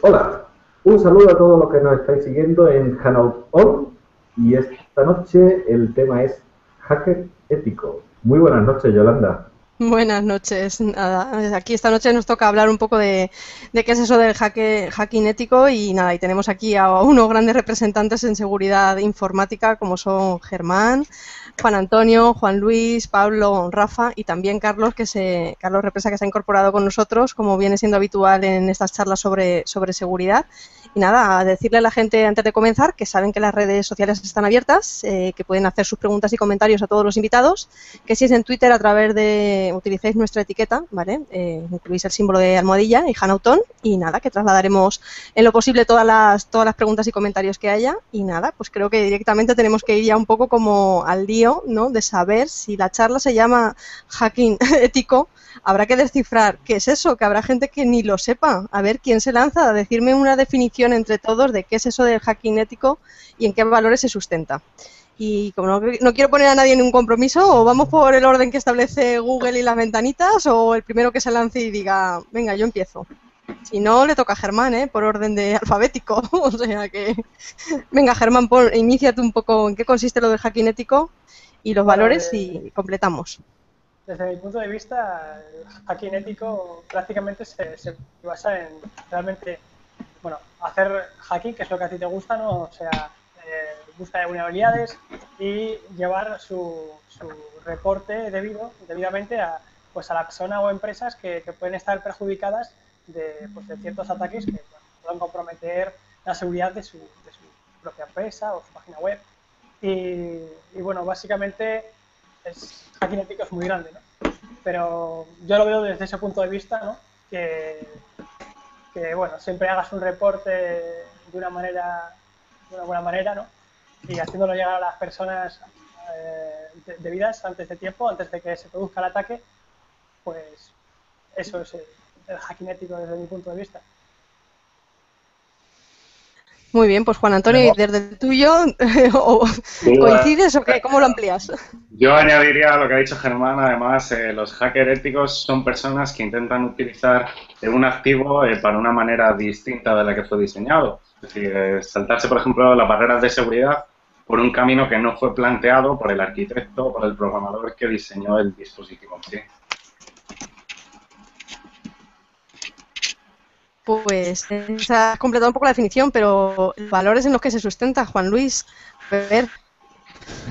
Hola, un saludo a todos los que nos estáis siguiendo en HangoutON y esta noche el tema es hacker ético. Muy buenas noches, Yolanda. Buenas noches. Nada, aquí esta noche nos toca hablar un poco de qué es eso del hacking ético y nada, y tenemos aquí a unos grandes representantes en seguridad informática como son Germán, Juan Antonio, Juan Luis, Pablo, Rafa y también Carlos, Carlos Represa, que se ha incorporado con nosotros, como viene siendo habitual en estas charlas sobre seguridad. Y nada, a decirle a la gente antes de comenzar que saben que las redes sociales están abiertas, que pueden hacer sus preguntas y comentarios a todos los invitados, que si es en Twitter a través de utilicéis nuestra etiqueta, ¿vale? Incluís el símbolo de almohadilla y HangoutON y nada, que trasladaremos en lo posible todas las preguntas y comentarios que haya y nada, pues creo que directamente tenemos que ir ya un poco como al lío, ¿no? De saber si la charla se llama hacking ético. Habrá que descifrar qué es eso, que habrá gente que ni lo sepa. A ver quién se lanza a decirme una definición entre todos de qué es eso del hacking ético y en qué valores se sustenta. Y como no quiero poner a nadie en un compromiso, o vamos por el orden que establece Google y las ventanitas, o el primero que se lance y diga, venga, yo empiezo. Si no, le toca a Germán, ¿eh? Por orden de alfabético. O sea que, venga, Germán, iníciate un poco en qué consiste lo del hacking ético y los valores y completamos. Desde mi punto de vista, el hacking ético prácticamente se basa en realmente, bueno, hacer hacking, que es lo que a ti te gusta, ¿no? O sea, busca vulnerabilidades y llevar su reporte debidamente a, pues, a la persona o empresas que pueden estar perjudicadas de ciertos ataques que puedan comprometer la seguridad de su propia empresa o su página web. Y bueno, básicamente hacking ético es muy grande, ¿no? Pero yo lo veo desde ese punto de vista, ¿no? Que bueno, siempre hagas un reporte de una buena manera, ¿no? Y haciéndolo llegar a las personas debidas antes de tiempo, antes de que se produzca el ataque, pues eso es el hacking ético desde mi punto de vista. Muy bien, pues Juan Antonio, desde el tuyo, ¿coincides o qué? ¿Cómo lo amplías? Yo añadiría a lo que ha dicho Germán, además, los hackers éticos son personas que intentan utilizar un activo para una manera distinta de la que fue diseñado. Es decir, saltarse, por ejemplo, las barreras de seguridad por un camino que no fue planteado por el arquitecto o por el programador que diseñó el dispositivo. ¿Sí? Pues ha completado un poco la definición, pero valores en los que se sustenta, Juan Luis, a ver,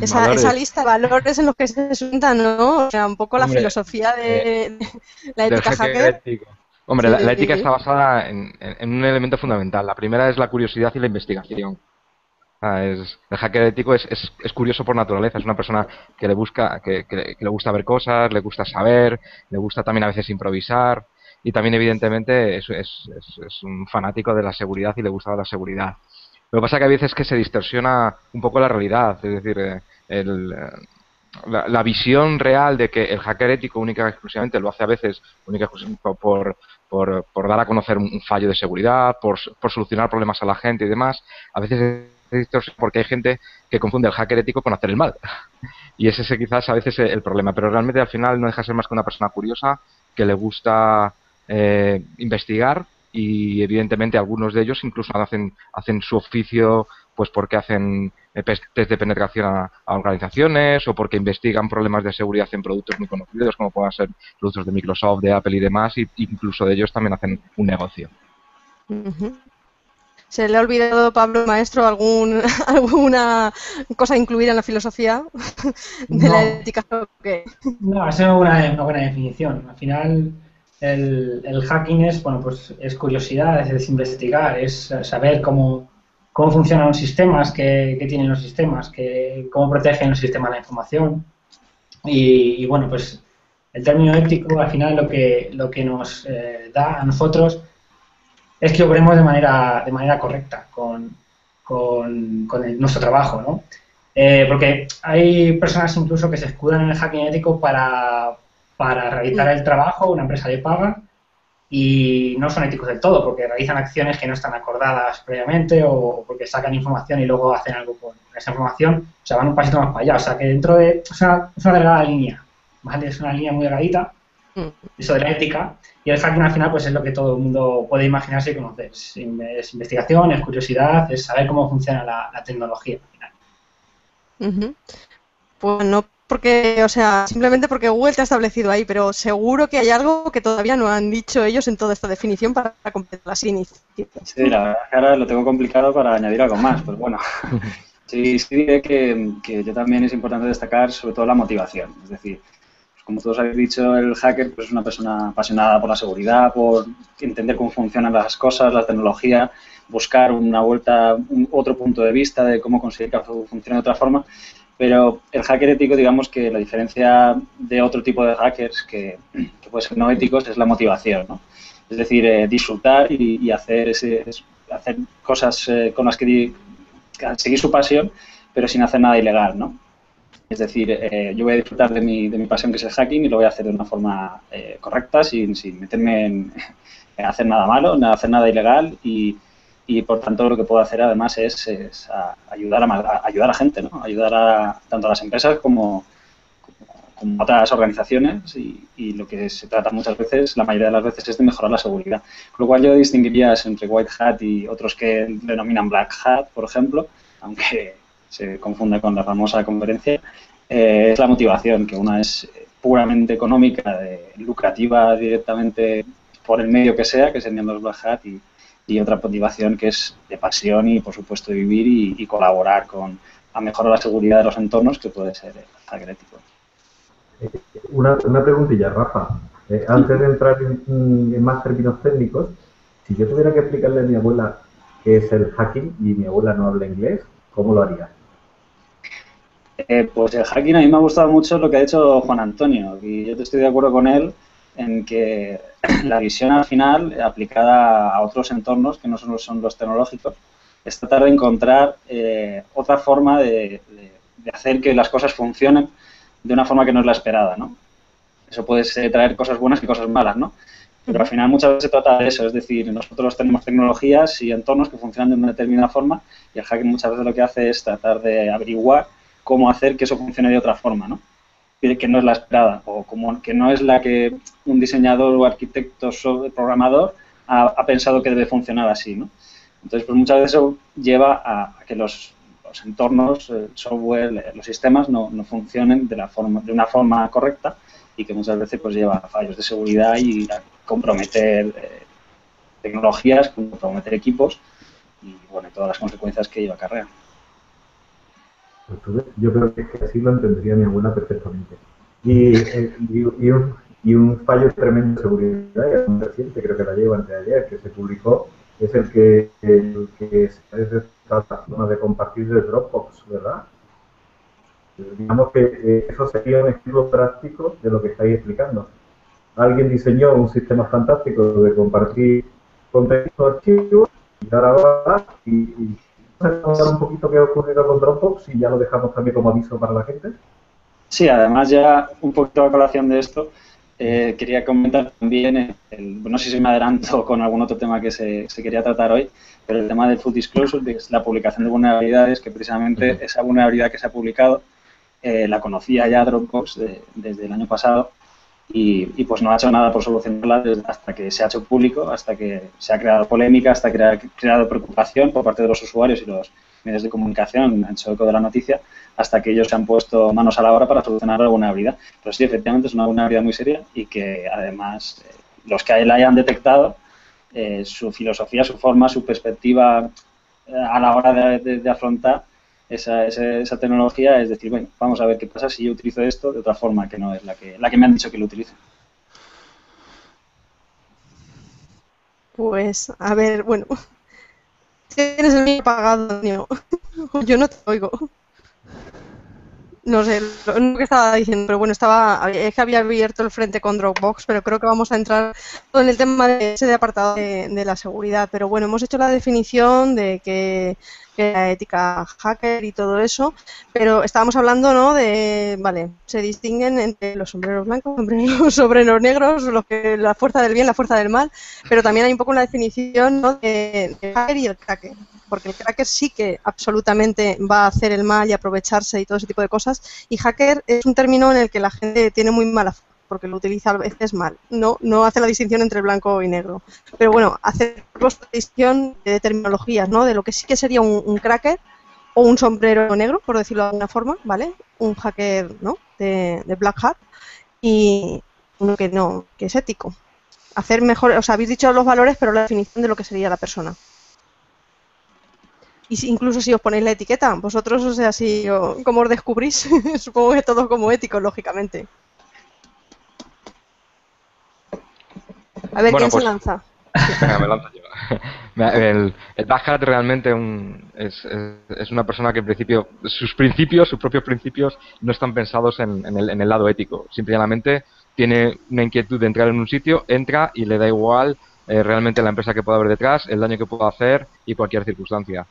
esa lista de valores en los que se sustenta, ¿no? O sea, un poco la filosofía de la ética hacker. Hombre, sí, la ética está basada en un elemento fundamental. La primera es la curiosidad y la investigación. El hacker ético es curioso por naturaleza, es una persona que le busca, que le gusta ver cosas, le gusta saber, le gusta también a veces improvisar. Y también, evidentemente, es un fanático de la seguridad y le gusta la seguridad. Lo que pasa es que a veces que se distorsiona un poco la realidad. Es decir, la visión real de que el hacker ético única y exclusivamente lo hace a veces por dar a conocer un fallo de seguridad, por solucionar problemas a la gente y demás, a veces se distorsiona porque hay gente que confunde el hacker ético con hacer el mal. Y ese es quizás a veces el problema. Pero realmente al final no deja de ser más que una persona curiosa que le gusta investigar y evidentemente algunos de ellos incluso hacen su oficio pues porque hacen test de penetración a organizaciones o porque investigan problemas de seguridad en productos muy conocidos como puedan ser productos de Microsoft, de Apple y demás, y incluso de ellos también hacen un negocio. Uh-huh. ¿Se le ha olvidado, Pablo, maestro, alguna cosa a incluir en la filosofía de la ética? No, esa es una buena definición. Al final el hacking es, bueno, pues es curiosidad, es investigar, es saber cómo funcionan los sistemas, qué tienen los sistemas, cómo protegen los sistemas la información. Y bueno, pues el término ético al final lo que nos da a nosotros es que obremos de manera correcta con nuestro trabajo, ¿no? Porque hay personas incluso que se escudan en el hacking ético para realizar el trabajo, una empresa le paga y no son éticos del todo porque realizan acciones que no están acordadas previamente o porque sacan información y luego hacen algo con esa información, o sea, van un pasito más para allá, o sea, que dentro de... es una delgada línea, ¿vale? Es una línea muy delgadita eso de la ética, y el hacking al final pues es lo que todo el mundo puede imaginarse y conocer. Es investigación, es curiosidad, es saber cómo funciona la tecnología al final. Pues no porque, o sea, simplemente porque Google te ha establecido ahí, pero seguro que hay algo que todavía no han dicho ellos en toda esta definición para completar las iniciativas. Sí, la verdad es que ahora lo tengo complicado para añadir algo más, pues bueno. Sí, sí diré que yo también es importante destacar sobre todo la motivación, es decir, pues como todos habéis dicho, el hacker pues, es una persona apasionada por la seguridad, por entender cómo funcionan las cosas, la tecnología, buscar una vuelta, otro punto de vista de cómo conseguir que funcione de otra forma, pero el hacker ético, digamos que la diferencia de otro tipo de hackers que pueden ser no éticos es la motivación, ¿no? Es decir, disfrutar y hacer cosas con las que seguir su pasión, pero sin hacer nada ilegal, ¿no? Es decir, yo voy a disfrutar de mi pasión, que es el hacking, y lo voy a hacer de una forma correcta, sin meterme en hacer nada malo, hacer nada ilegal, y por tanto lo que puedo hacer además es ayudar a gente, ¿no? Ayudar tanto a las empresas como a otras organizaciones, y lo que se trata muchas veces, la mayoría de las veces, es de mejorar la seguridad. Con lo cual yo distinguiría entre White Hat y otros que denominan Black Hat, por ejemplo, aunque se confunda con la famosa conferencia, es la motivación, que una es puramente económica, lucrativa directamente por el medio que sea, que serían los Black Hat, y otra motivación que es de pasión y, por supuesto, vivir y colaborar a mejorar la seguridad de los entornos, que puede ser agrético. Una preguntilla, Rafa. Antes de entrar en más términos técnicos, si yo tuviera que explicarle a mi abuela qué es el hacking y mi abuela no habla inglés, ¿cómo lo haría? Pues el hacking a mí me ha gustado mucho lo que ha hecho Juan Antonio, y yo estoy de acuerdo con él en que la visión al final, aplicada a otros entornos que no solo son los tecnológicos, es tratar de encontrar otra forma de hacer que las cosas funcionen de una forma que no es la esperada, ¿no? Eso puede traer cosas buenas y cosas malas, ¿no? Pero al final muchas veces se trata de eso, es decir, nosotros tenemos tecnologías y entornos que funcionan de una determinada forma, y el hacking muchas veces lo que hace es tratar de averiguar cómo hacer que eso funcione de otra forma, ¿no? Que no es la esperada, o como que no es la que un diseñador o arquitecto o programador ha pensado que debe funcionar así, ¿no? Entonces, pues muchas veces eso lleva a que los entornos, el software, los sistemas no funcionen de una forma correcta, y que muchas veces pues lleva a fallos de seguridad y a comprometer tecnologías, comprometer equipos y bueno, todas las consecuencias que ello acarrea. Pues yo creo que así lo entendería mi abuela perfectamente. Y un fallo tremendo de seguridad, y reciente, creo que la llevo anteayer, que se publicó, es el que se está tratando de compartir de Dropbox, ¿verdad? Digamos que eso sería un ejemplo práctico de lo que estáis explicando. Alguien diseñó un sistema fantástico de compartir contenido archivos, y ahora va y vamos a ver un poquito qué ha ocurrido con Dropbox y ya lo dejamos también como aviso para la gente. Sí, además ya un poquito a colación de esto, quería comentar también, no sé si me adelanto con algún otro tema que se quería tratar hoy, pero el tema del full disclosure, que es la publicación de vulnerabilidades, que precisamente esa vulnerabilidad que se ha publicado la conocía ya Dropbox desde el año pasado y pues no ha hecho nada por solucionarla hasta que se ha hecho público, hasta que se ha creado polémica, hasta que se ha creado preocupación por parte de los usuarios y los medios de comunicación, han hecho eco de la noticia, hasta que ellos se han puesto manos a la obra para solucionar la vulnerabilidad. Pero sí, efectivamente es una vulnerabilidad muy seria y que además los que la hayan detectado, su filosofía, su forma, su perspectiva a la hora de afrontar esa tecnología es decir, bueno, vamos a ver qué pasa si yo utilizo esto de otra forma que no es la que me han dicho que lo utilice. Pues, a ver, bueno... Tienes el mío apagado, Antonio. Yo no te oigo. No sé lo que estaba diciendo, pero bueno, es que había abierto el frente con Dropbox, pero creo que vamos a entrar en el tema de ese apartado de la seguridad. Pero bueno, hemos hecho la definición de que la ética hacker y todo eso, pero estábamos hablando, ¿no?, de, vale, se distinguen entre los sombreros blancos, los sombreros negros, la fuerza del bien, la fuerza del mal, pero también hay un poco una definición, ¿no?, de hacker y el cracker. Porque el cracker sí que absolutamente va a hacer el mal y aprovecharse y todo ese tipo de cosas. Y hacker es un término en el que la gente tiene muy mala forma. porque lo utiliza a veces mal. No hace la distinción entre blanco y negro. Pero bueno, hacer la distinción de terminologías, ¿no? De lo que sí que sería un cracker o un sombrero negro, por decirlo de alguna forma, ¿vale? Un hacker, ¿no? De Black Hat, y uno que no, que es ético. Hacer mejor, os habéis dicho los valores, pero la definición de lo que sería la persona. Y si, incluso si os ponéis la etiqueta, vosotros, o sea, si como os descubrís, supongo que todos como éticos, lógicamente. A ver, bueno, ¿quién pues, se lanza? Venga, me lanzo yo. El Black Hat realmente es una persona que en principio, sus propios principios, no están pensados en el lado ético. Simplemente tiene una inquietud de entrar en un sitio, entra y le da igual realmente la empresa que pueda haber detrás, el daño que pueda hacer y cualquier circunstancia.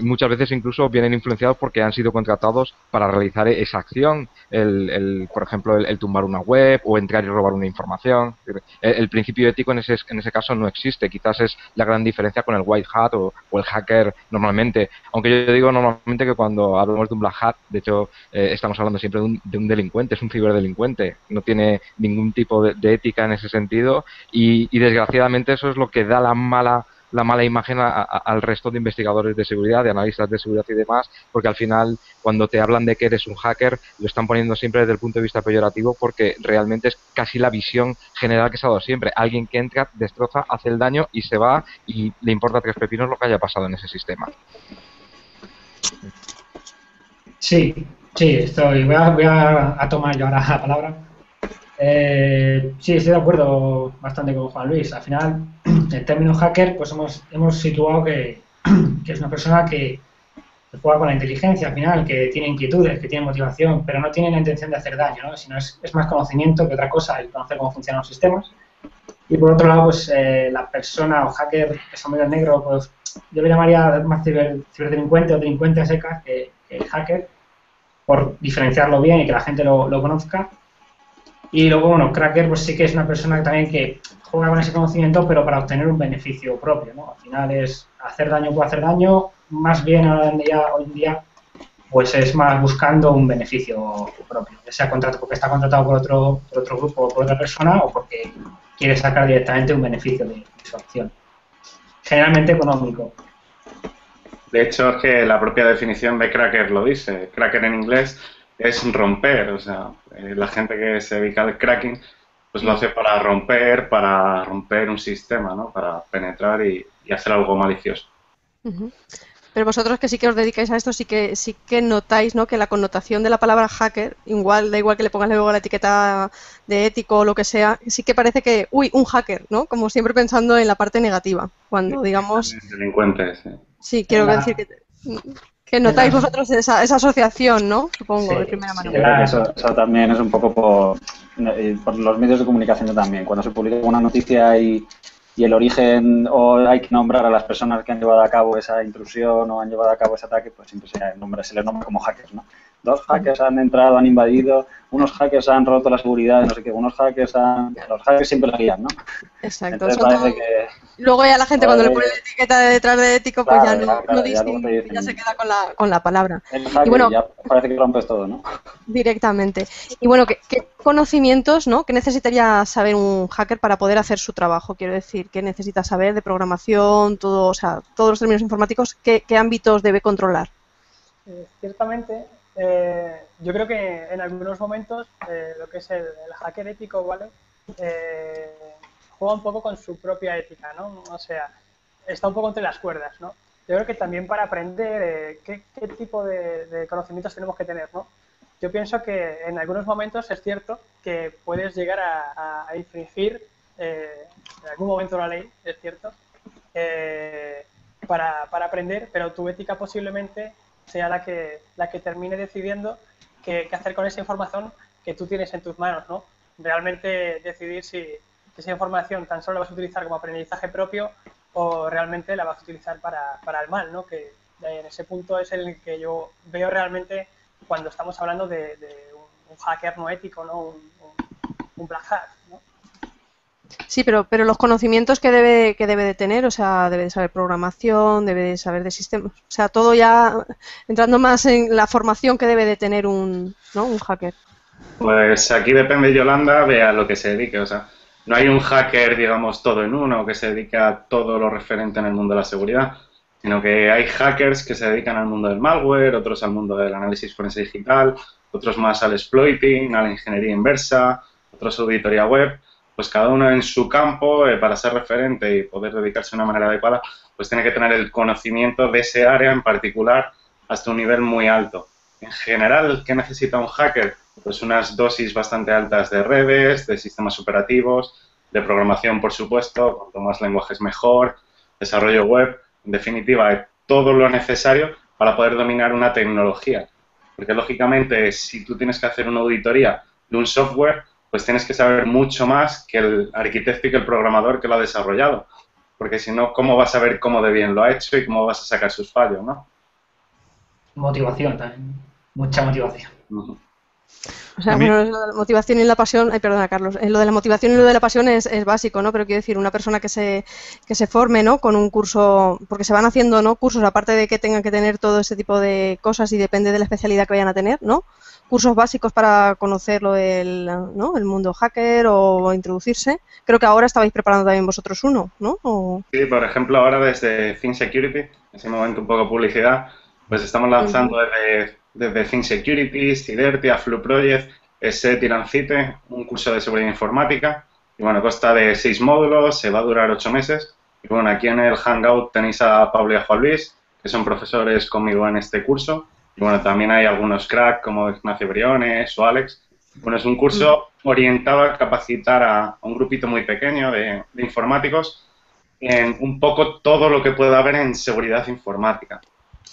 Muchas veces incluso vienen influenciados porque han sido contratados para realizar esa acción, por ejemplo, el tumbar una web o entrar y robar una información. El principio ético en ese caso no existe, quizás es la gran diferencia con el White Hat o el hacker normalmente, aunque yo digo normalmente que cuando hablamos de un Black Hat, de hecho estamos hablando siempre de un delincuente, es un ciberdelincuente, no tiene ningún tipo de ética en ese sentido y desgraciadamente eso es lo que da la mala imagen al resto de investigadores de seguridad, de analistas de seguridad y demás, porque al final cuando te hablan de que eres un hacker lo están poniendo siempre desde el punto de vista peyorativo porque realmente es casi la visión general que se ha dado siempre. Alguien que entra, destroza, hace el daño y se va y le importa tres pepinos lo que haya pasado en ese sistema. Sí, voy a tomar yo ahora la palabra. Sí, estoy de acuerdo bastante con Juan Luis. Al final, el término hacker, pues hemos situado que es una persona que juega con la inteligencia, al final, que tiene inquietudes, que tiene motivación, pero no tiene la intención de hacer daño, ¿no? Sino es más conocimiento que otra cosa, el conocer cómo funcionan los sistemas. Y por otro lado, pues la persona o hacker, que es medio negro, pues yo le llamaría más ciberdelincuente o delincuente a secas que el hacker, por diferenciarlo bien y que la gente lo conozca. Y luego, bueno, cracker pues sí que es una persona que también que juega con ese conocimiento, pero para obtener un beneficio propio, ¿no? Al final es hacer daño por hacer daño, más bien hoy en día pues es más buscando un beneficio propio, ya sea porque está contratado por otro grupo o por otra persona o porque quiere sacar directamente un beneficio de su acción, generalmente económico. De hecho, es que la propia definición de cracker lo dice, cracker en inglés es romper, o sea, la gente que se dedica al cracking, pues lo hace para romper un sistema, ¿no? Para penetrar y hacer algo malicioso. Uh-huh. Pero vosotros que sí que os dedicáis a esto, sí que notáis, ¿no? Que la connotación de la palabra hacker, da igual que le pongas luego la etiqueta de ético o lo que sea, sí que parece que, uy, un hacker, ¿no? Como siempre pensando en la parte negativa, cuando digamos... Delincuentes, ¿eh? Sí, quiero decir que notáis vosotros esa asociación, ¿no? Supongo, sí, de primera mano. Sí, yo creo que eso también es un poco por los medios de comunicación también. Cuando se publica una noticia y el origen, o hay que nombrar a las personas que han llevado a cabo esa intrusión o han llevado a cabo ese ataque, pues siempre se les nombra como hackers, ¿no? 2 hackers han entrado, han invadido, unos hackers han roto la seguridad, no sé qué, unos hackers han... Los hackers siempre la guían, ¿no? Exacto. Entonces parece que... Luego ya la gente cuando le pone la etiqueta de detrás de ético, pues claro, ya no distingue, ya se queda con la palabra. El hacker, y bueno, ya parece que rompes todo, ¿no? Directamente. Y bueno, ¿qué conocimientos, ¿no? ¿Qué necesitaría saber un hacker para poder hacer su trabajo? Quiero decir, ¿qué necesita saber de programación, todo, o sea, todos los términos informáticos? ¿Qué ámbitos debe controlar? Ciertamente... yo creo que en algunos momentos lo que es el hacker ético, ¿vale? Juega un poco con su propia ética, ¿no? O sea, está un poco entre las cuerdas, ¿no? Yo creo que también para aprender qué tipo de conocimientos tenemos que tener, ¿no? Yo pienso que en algunos momentos es cierto que puedes llegar a infringir en algún momento la ley, es cierto, para aprender, pero tu ética posiblemente sea la que termine decidiendo qué hacer con esa información que tú tienes en tus manos, ¿no? Realmente decidir si esa información tan solo la vas a utilizar como aprendizaje propio o realmente la vas a utilizar para el mal, ¿no? Que en ese punto es el que yo veo realmente cuando estamos hablando de un hacker no ético, ¿no? Un black hat, ¿no? Sí, pero los conocimientos que debe de tener, o sea, debe de saber programación, debe de saber de sistemas, o sea, todo ya entrando más en la formación que debe de tener un hacker. Pues aquí depende, Yolanda, de a lo que se dedique. O sea, no hay un hacker, digamos, todo en uno que se dedica a todo lo referente en el mundo de la seguridad, sino que hay hackers que se dedican al mundo del malware, otros al mundo del análisis forense digital, otros más al exploiting, a la ingeniería inversa, otros auditoría web. Pues cada uno en su campo, para ser referente y poder dedicarse de una manera adecuada, pues tiene que tener el conocimiento de ese área en particular hasta un nivel muy alto. En general, ¿qué necesita un hacker? Pues unas dosis bastante altas de redes, de sistemas operativos, de programación, por supuesto, cuanto más lenguajes mejor, desarrollo web, en definitiva, todo lo necesario para poder dominar una tecnología. Porque, lógicamente, si tú tienes que hacer una auditoría de un software, pues tienes que saber mucho más que el arquitecto y que el programador que lo ha desarrollado. Porque si no, ¿cómo vas a ver cómo de bien lo ha hecho y cómo vas a sacar sus fallos, no? Motivación también. Mucha motivación. Uh-huh. O sea, bueno, la motivación y la pasión, ay, perdona, Carlos, lo de la motivación y lo de la pasión es básico, ¿no? Pero quiero decir, una persona que se forme, ¿no? Con un curso, porque se van haciendo, ¿no? Cursos, aparte de que tengan que tener todo ese tipo de cosas y depende de la especialidad que vayan a tener, ¿no? Cursos básicos para conocer lo del, ¿no? El mundo hacker o introducirse. Creo que ahora estabais preparando también vosotros uno, ¿no? O... Sí, por ejemplo, ahora desde Think Security, en ese momento un poco publicidad, pues estamos lanzando desde Think Securities, Sidertia, Flu Project, ESET y Lancite, un curso de seguridad informática. Y bueno, consta de 6 módulos, se va a durar 8 meses. Y bueno, aquí en el Hangout tenéis a Pablo y a Juan Luis, que son profesores conmigo en este curso. Y bueno, también hay algunos cracks como Ignacio Briones o Alex. Bueno, es un curso orientado a capacitar a un grupito muy pequeño de informáticos en un poco todo lo que pueda haber en seguridad informática.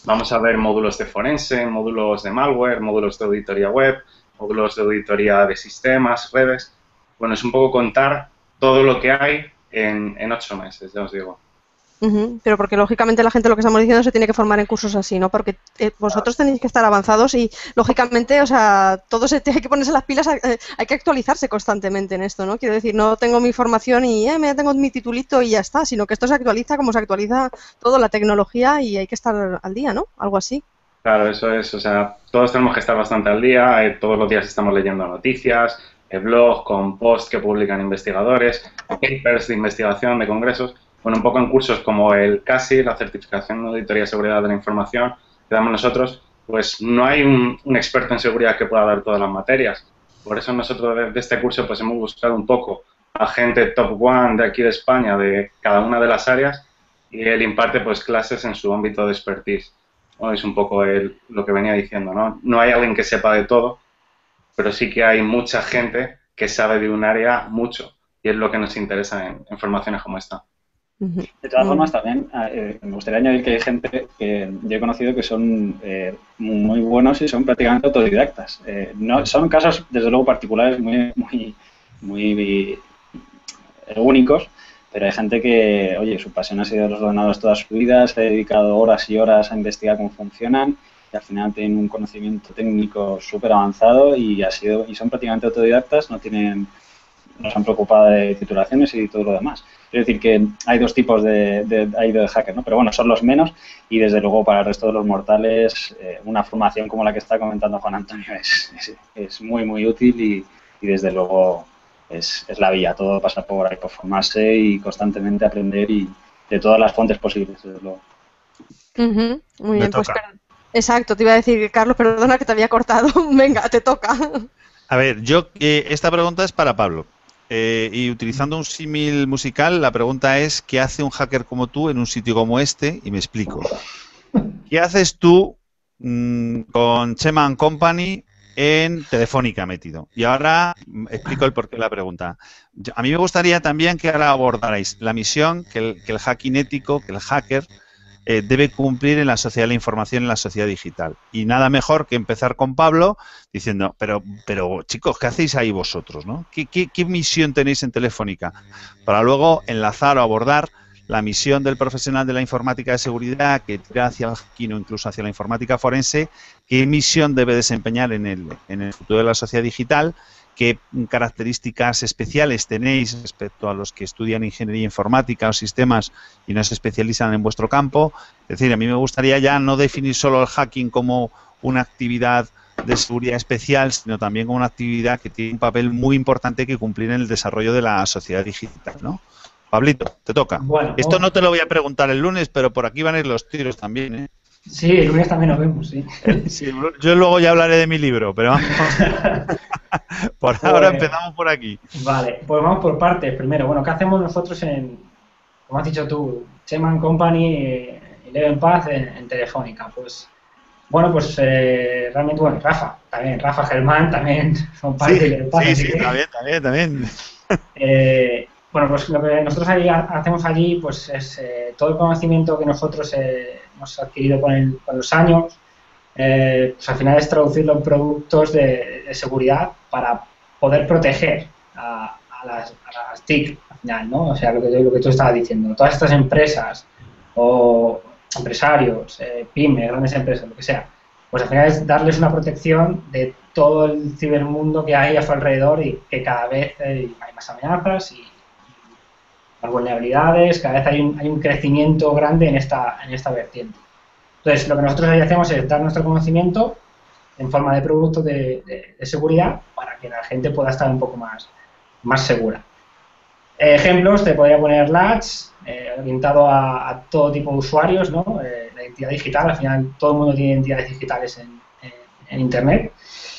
Vamos a ver módulos de forense, módulos de malware, módulos de auditoría web, módulos de auditoría de sistemas, redes. Bueno, es un poco contar todo lo que hay en 8 meses, ya os digo. Uh-huh. Pero porque lógicamente la gente, lo que estamos diciendo, se tiene que formar en cursos así, ¿no? Porque vosotros tenéis que estar avanzados y lógicamente, o sea, todo se tiene que ponerse las pilas, hay que actualizarse constantemente en esto, ¿no? Quiero decir, no tengo mi formación y me tengo mi titulito y ya está, sino que esto se actualiza como se actualiza toda la tecnología y hay que estar al día, ¿no? Algo así. Claro, eso es, o sea, todos tenemos que estar bastante al día, todos los días estamos leyendo noticias, blogs con posts que publican investigadores, papers de investigación, de congresos. Bueno, un poco en cursos como el CASI, la Certificación de Auditoría de Seguridad de la Información, que damos nosotros, pues no hay un experto en seguridad que pueda dar todas las materias. Por eso nosotros desde este curso pues hemos buscado un poco a gente top 1 de aquí de España, de cada una de las áreas, y él imparte pues clases en su ámbito de expertise. Bueno, es un poco lo que venía diciendo, ¿no? No hay alguien que sepa de todo, pero sí que hay mucha gente que sabe de un área mucho, y es lo que nos interesa en formaciones como esta. De todas formas, también me gustaría añadir que hay gente que yo he conocido que son muy buenos y son prácticamente autodidactas. No, son casos, desde luego, particulares muy únicos, pero hay gente que, oye, su pasión ha sido los ordenadores toda su vida, se ha dedicado horas y horas a investigar cómo funcionan y al final tienen un conocimiento técnico súper avanzado y son prácticamente autodidactas, no se han preocupado de titulaciones y todo lo demás. Es decir, que hay 2 tipos de hackers, ¿no? Pero bueno, son los menos y desde luego para el resto de los mortales una formación como la que está comentando Juan Antonio es muy útil y desde luego es la vía. Todo pasa por ahí, por formarse y constantemente aprender y de todas las fuentes posibles, desde luego. Uh-huh. Muy bien, pues exacto, te iba a decir, Carlos, perdona que te había cortado. Venga, te toca. A ver, yo esta pregunta es para Pablo. Y utilizando un símil musical, la pregunta es, ¿qué hace un hacker como tú en un sitio como este? Y me explico. ¿Qué haces tú con Chema Company en Telefónica metido? Y ahora explico el porqué de la pregunta. A mí me gustaría también que ahora abordarais la misión que el hacking ético, que el hacker debe cumplir en la sociedad de la información, en la sociedad digital. Y nada mejor que empezar con Pablo diciendo, pero chicos, ¿qué hacéis ahí vosotros, no? ¿Qué misión tenéis en Telefónica? Para luego enlazar o abordar la misión del profesional de la informática de seguridad que tira hacia el hacking o incluso hacia la informática forense, qué misión debe desempeñar en el futuro de la sociedad digital, qué características especiales tenéis respecto a los que estudian ingeniería informática o sistemas y no se especializan en vuestro campo. Es decir, a mí me gustaría ya no definir solo el hacking como una actividad de seguridad especial, sino también como una actividad que tiene un papel muy importante que cumplir en el desarrollo de la sociedad digital, ¿no? Pablito, te toca. Bueno, esto no te lo voy a preguntar el lunes, pero por aquí van a ir los tiros también, ¿eh? Sí, el lunes también nos vemos, sí. Sí, yo luego ya hablaré de mi libro, pero vamos. Por ahora empezamos por aquí. Vale, pues vamos por partes. Primero, bueno, ¿qué hacemos nosotros en, como has dicho tú, Chema Company, Eleven Paths, en Telefónica? Pues, bueno, pues realmente, bueno, Rafa, Germán, también son parte de Eleven Paths. Sí, también. Bueno, pues lo que nosotros hacemos allí, pues es todo el conocimiento que nosotros hemos adquirido con los años, pues al final es traducirlo en productos de seguridad para poder proteger a las TIC, al final, ¿no? O sea, lo que tú estabas diciendo, todas estas empresas o empresarios, pymes, grandes empresas, lo que sea, pues al final es darles una protección de todo el cibermundo que hay a su alrededor y que cada vez hay más amenazas y las vulnerabilidades, cada vez hay un crecimiento grande en esta vertiente. Entonces, lo que nosotros ahí hacemos es dar nuestro conocimiento en forma de productos de seguridad para que la gente pueda estar un poco más segura. Ejemplos, te podría poner Latch, orientado a todo tipo de usuarios, ¿no? La identidad digital, al final todo el mundo tiene identidades digitales en Internet.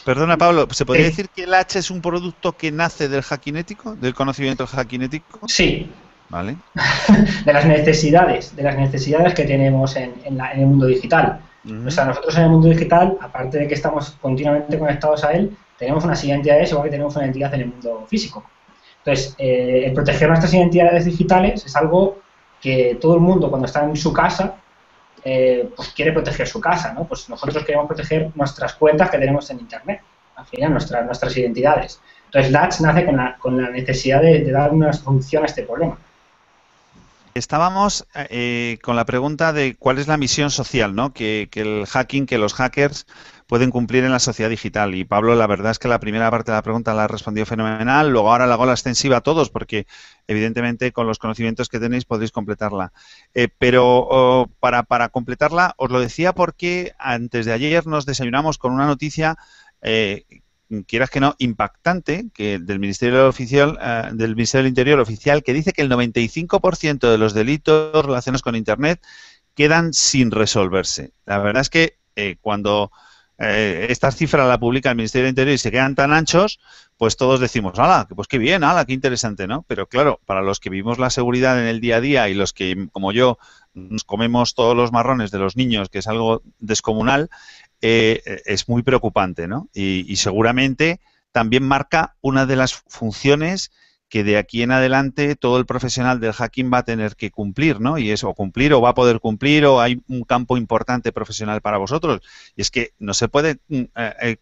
Perdona, Pablo, ¿se podría decir que Latch es un producto que nace del hackinético, del conocimiento hackinético? Sí. Vale. de las necesidades que tenemos en el mundo digital. O sea, nosotros en el mundo digital, aparte de que estamos continuamente conectados a él, tenemos unas identidades igual que tenemos una identidad en el mundo físico. Entonces, el proteger nuestras identidades digitales es algo que todo el mundo, cuando está en su casa, pues quiere proteger su casa, ¿no? Pues nosotros queremos proteger nuestras cuentas que tenemos en Internet, al final nuestras identidades. Entonces, Latch nace con la necesidad de dar una solución a este problema. Estábamos con la pregunta de cuál es la misión social, ¿no? que los hackers pueden cumplir en la sociedad digital. Y Pablo, la verdad es que la primera parte de la pregunta la ha respondido fenomenal. Luego ahora la hago la extensiva a todos porque, evidentemente, con los conocimientos que tenéis podéis completarla. Pero para completarla, os lo decía porque antes de ayer nos desayunamos con una noticia quieras que no, impactante, que del Ministerio del Interior oficial, que dice que el 95% de los delitos relacionados con Internet quedan sin resolverse. La verdad es que cuando estas cifras las publica el Ministerio del Interior y se quedan tan anchos, pues todos decimos, ¡hala! Pues qué bien, ¡hala! Qué interesante, ¿no? Pero claro, para los que vivimos la seguridad en el día a día y los que, como yo, nos comemos todos los marrones de los niños, que es algo descomunal, es muy preocupante, ¿no? Y seguramente también marca una de las funciones que de aquí en adelante todo el profesional del hacking va a tener que cumplir, ¿no? Y eso, cumplir o va a poder cumplir o hay un campo importante profesional para vosotros. Y es que no se puede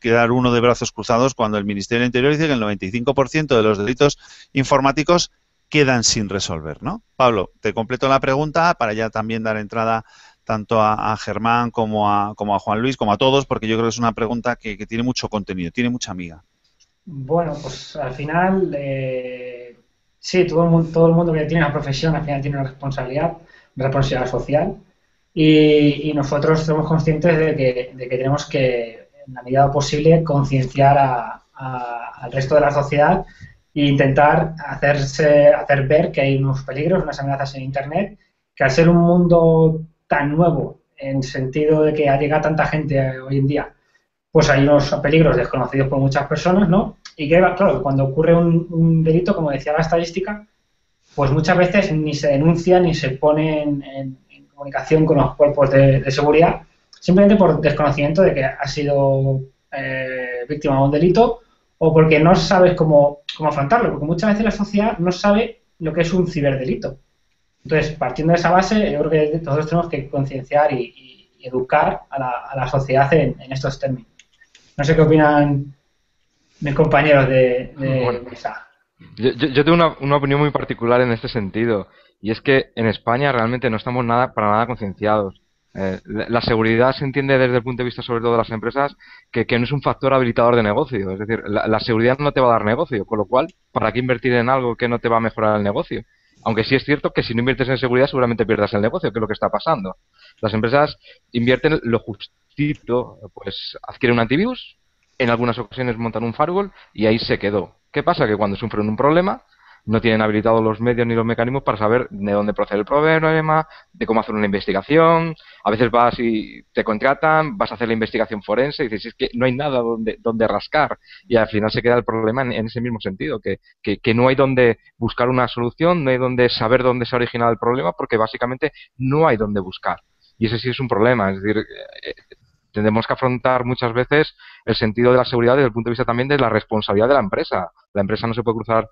quedar uno de brazos cruzados cuando el Ministerio del Interior dice que el 95% de los delitos informáticos quedan sin resolver, ¿no? Pablo, te completo la pregunta para ya también dar entrada tanto a Germán como a Juan Luis, como a todos, porque yo creo que es una pregunta que tiene mucho contenido, tiene mucha miga. Bueno, pues al final, sí, todo el mundo que tiene una profesión al final tiene una responsabilidad social y nosotros somos conscientes de que tenemos que, en la medida posible, concienciar al resto de la sociedad e intentar hacer ver que hay unos peligros, unas amenazas en Internet, que al ser un mundo tan nuevo, en sentido de que ha llegado tanta gente hoy en día, pues hay unos peligros desconocidos por muchas personas, ¿no? Y que, claro, cuando ocurre un delito, como decía la estadística, pues muchas veces ni se denuncia ni se pone en comunicación con los cuerpos de seguridad, simplemente por desconocimiento de que ha sido víctima de un delito o porque no sabes cómo afrontarlo, porque muchas veces la sociedad no sabe lo que es un ciberdelito. Entonces, partiendo de esa base, yo creo que nosotros tenemos que concienciar y educar a la sociedad en estos términos. No sé qué opinan mis compañeros de bueno, esa. Yo tengo una opinión muy particular en este sentido, y es que en España realmente no estamos para nada concienciados. La seguridad se entiende desde el punto de vista, sobre todo de las empresas, que no es un factor habilitador de negocio. Es decir, la seguridad no te va a dar negocio, con lo cual, ¿para qué invertir en algo que no te va a mejorar el negocio? Aunque sí es cierto que si no inviertes en seguridad seguramente pierdas el negocio, que es lo que está pasando. Las empresas invierten lo justito, pues adquieren un antivirus, en algunas ocasiones montan un firewall y ahí se quedó. ¿Qué pasa? Que cuando sufren un problema no tienen habilitados los medios ni los mecanismos para saber de dónde procede el problema, de cómo hacer una investigación. A veces vas y te contratan, vas a hacer la investigación forense y dices, es que no hay nada donde rascar. Y al final se queda el problema en ese mismo sentido, que no hay donde buscar una solución, no hay donde saber dónde se ha originado el problema, porque básicamente no hay donde buscar. Y ese sí es un problema, es decir, tendremos que afrontar muchas veces el sentido de la seguridad desde el punto de vista también de la responsabilidad de la empresa. La empresa no se puede cruzar,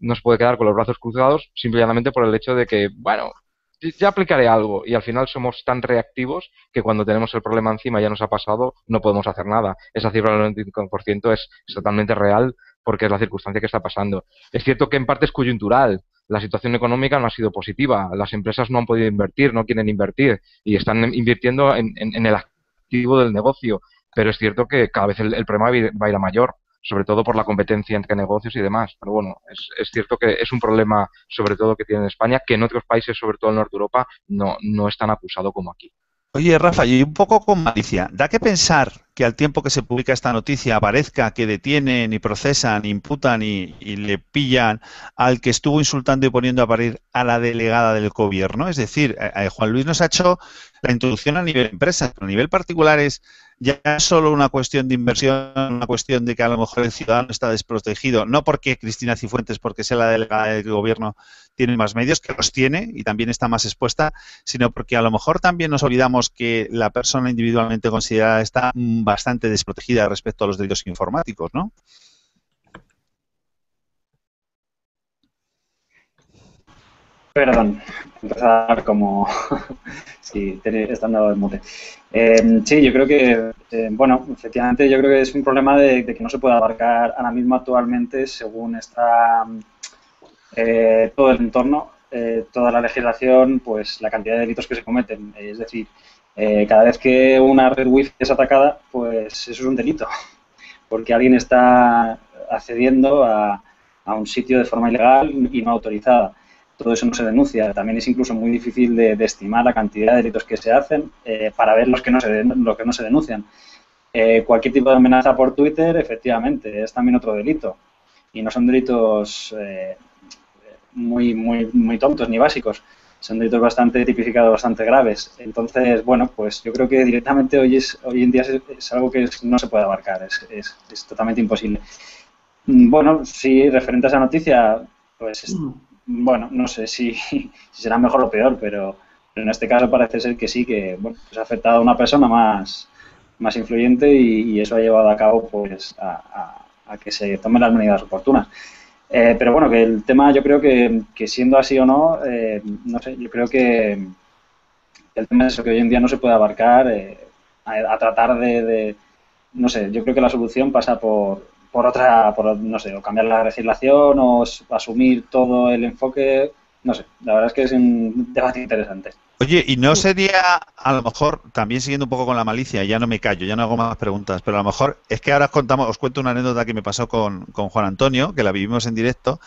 no se puede quedar con los brazos cruzados simplemente por el hecho de que, bueno, ya aplicaré algo. Y al final somos tan reactivos que cuando tenemos el problema encima ya nos ha pasado, no podemos hacer nada. Esa cifra del 95% es totalmente real porque es la circunstancia que está pasando. Es cierto que en parte es coyuntural. La situación económica no ha sido positiva. Las empresas no han podido invertir, no quieren invertir y están invirtiendo en el activo del negocio, pero es cierto que cada vez el problema va a ir a mayor, sobre todo por la competencia entre negocios y demás. Pero bueno, es cierto que es un problema sobre todo que tiene en España, que en otros países, sobre todo en el norte de Europa, no es tan acusado como aquí. Oye, Rafa, y un poco con malicia, ¿da que pensar que al tiempo que se publica esta noticia aparezca que detienen y procesan, imputan y le pillan al que estuvo insultando y poniendo a parir a la delegada del gobierno? Es decir, Juan Luis nos ha hecho la introducción a nivel empresa, pero a nivel particular es ya solo una cuestión de inversión, una cuestión de que a lo mejor el ciudadano está desprotegido, no porque Cristina Cifuentes, porque sea la delegada del gobierno, tiene más medios, que los tiene y también está más expuesta, sino porque a lo mejor también nos olvidamos que la persona individualmente considerada está bastante desprotegida respecto a los delitos informáticos, ¿no? Perdón, empezar como sí, están dado el mote. Sí, yo creo que, bueno, efectivamente yo creo que es un problema de que no se puede abarcar ahora mismo actualmente según está todo el entorno, toda la legislación, pues la cantidad de delitos que se cometen. Es decir, cada vez que una red wifi es atacada, pues eso es un delito, porque alguien está accediendo a un sitio de forma ilegal y no autorizada. Todo eso no se denuncia. También es incluso muy difícil de estimar la cantidad de delitos que se hacen para ver los que no se denuncian. Cualquier tipo de amenaza por Twitter, efectivamente, es también otro delito. Y no son delitos muy, muy, muy tontos ni básicos. Son delitos bastante tipificados, bastante graves. Entonces, bueno, pues yo creo que directamente hoy en día es algo que no se puede abarcar. Es totalmente imposible. Bueno, sí, referente a esa noticia, pues... Bueno, no sé si será mejor o peor, pero en este caso parece ser que sí, que bueno, pues ha afectado a una persona más influyente y eso ha llevado a cabo pues a que se tomen las medidas oportunas. Pero bueno, que el tema yo creo que siendo así o no, no sé, yo creo que el tema es eso, que hoy en día no se puede abarcar a tratar de, no sé, yo creo que la solución pasa por no sé, o cambiar la legislación o asumir todo el enfoque, no sé, la verdad es que es un debate interesante. Oye, ¿y no sería, a lo mejor, también siguiendo un poco con la malicia, ya no me callo, ya no hago más preguntas, pero a lo mejor es que ahora os cuento una anécdota que me pasó con Juan Antonio, que la vivimos en directo,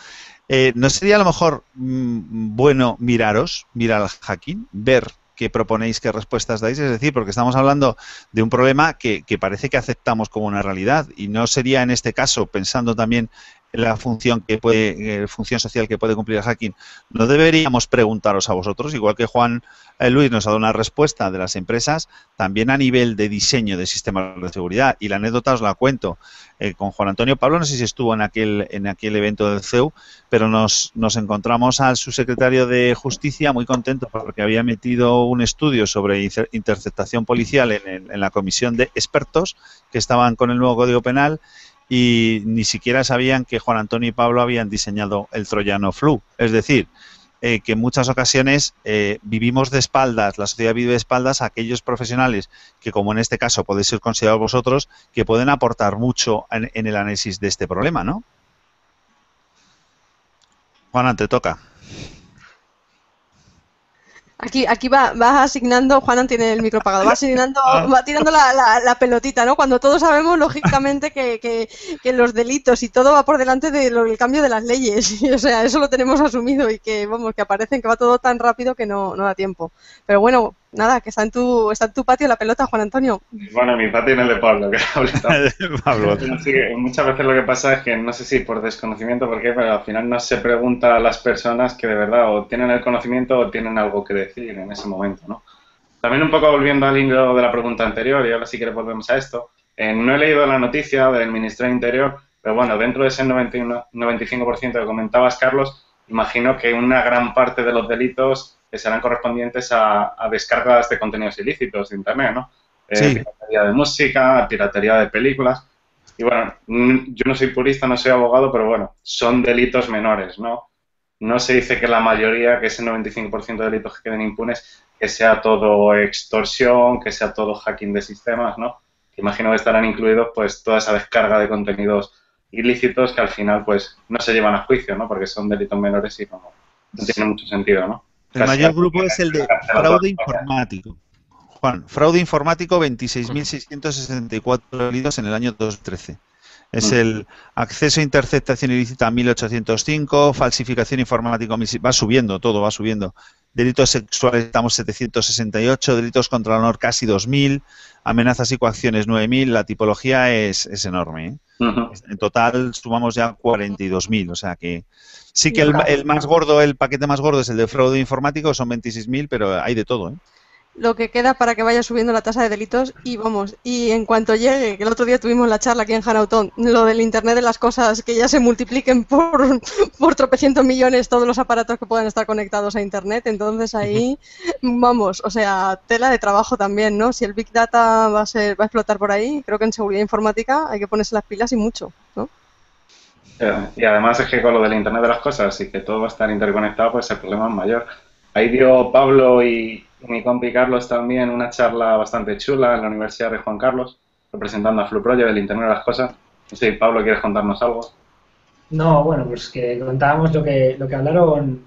¿no sería a lo mejor bueno mirar al hacking, ver qué proponéis, qué respuestas dais? Es decir, porque estamos hablando de un problema que parece que aceptamos como una realidad y no sería en este caso, pensando también en la función social que puede cumplir el hacking, ¿no deberíamos preguntaros a vosotros, igual que Juan Luis nos ha dado una respuesta de las empresas, también a nivel de diseño de sistemas de seguridad? Y la anécdota os la cuento con Juan Antonio. Pablo, no sé si estuvo en aquel evento del CEU, pero nos encontramos al subsecretario de Justicia muy contento porque había metido un estudio sobre interceptación policial en la comisión de expertos que estaban con el nuevo Código Penal. Y ni siquiera sabían que Juan Antonio y Pablo habían diseñado el troyano Flu. Es decir, que en muchas ocasiones vivimos de espaldas, la sociedad vive de espaldas a aquellos profesionales que, como en este caso podéis ser considerados vosotros, que pueden aportar mucho en el análisis de este problema, ¿no? Juan, te toca. Aquí vas asignando, Juanan tiene el micro apagado, va tirando la pelotita, ¿no? Cuando todos sabemos, lógicamente, que los delitos y todo va por delante del cambio de las leyes. O sea, eso lo tenemos asumido y que, vamos, que aparecen, que va todo tan rápido que no da tiempo. Pero bueno, nada, que está en tu patio la pelota, Juan Antonio. Bueno, mi patio y el de Pablo, que Pablo. Sí, muchas veces lo que pasa es que no sé si por desconocimiento, porque pero al final no se pregunta a las personas que de verdad o tienen el conocimiento o tienen algo que decir en ese momento, ¿no? También un poco volviendo al hilo de la pregunta anterior, y ahora sí que volvemos a esto, no he leído la noticia del Ministerio del Interior, pero bueno, dentro de ese 95% que comentabas, Carlos, imagino que una gran parte de los delitos serán correspondientes a descargas de contenidos ilícitos de Internet, ¿no? Sí. Piratería de música, piratería de películas. Y bueno, yo no soy purista, no soy abogado, pero bueno, son delitos menores, ¿no? No se dice que la mayoría, que ese 95% de delitos que queden impunes, que sea todo extorsión, que sea todo hacking de sistemas, ¿no? Que imagino que estarán incluidos pues toda esa descarga de contenidos ilícitos que al final pues no se llevan a juicio, ¿no? Porque son delitos menores y no tiene mucho sentido, ¿no? El mayor grupo es el de fraude informático. Juan, fraude informático, 26.664 delitos en el año 2013. Es el acceso a interceptación ilícita 1.805, falsificación informática, va subiendo todo, va subiendo. Delitos sexuales estamos 768, delitos contra el honor casi 2.000, amenazas y coacciones 9.000, la tipología es enorme, ¿eh? En total sumamos ya 42.000, o sea que sí que el más gordo, el paquete más gordo es el de fraude informático, son 26.000, pero hay de todo, ¿eh? Lo que queda para que vaya subiendo la tasa de delitos y vamos, y en cuanto llegue, que el otro día tuvimos la charla aquí en HangoutON, lo del Internet de las cosas, que ya se multipliquen por tropecientos millones todos los aparatos que puedan estar conectados a Internet, entonces ahí vamos, o sea, tela de trabajo también, ¿no? Si el Big Data va a explotar por ahí, creo que en seguridad informática hay que ponerse las pilas y mucho, ¿no? Y además es que con lo del Internet de las cosas y que todo va a estar interconectado, pues el problema es mayor. Ahí dio Pablo y mi compi Carlos también una charla bastante chula en la Universidad de Juan Carlos, representando a Flu Project, el Internet de las cosas. No sé, Pablo, ¿quieres contarnos algo? No, bueno, pues que contábamos lo que hablaron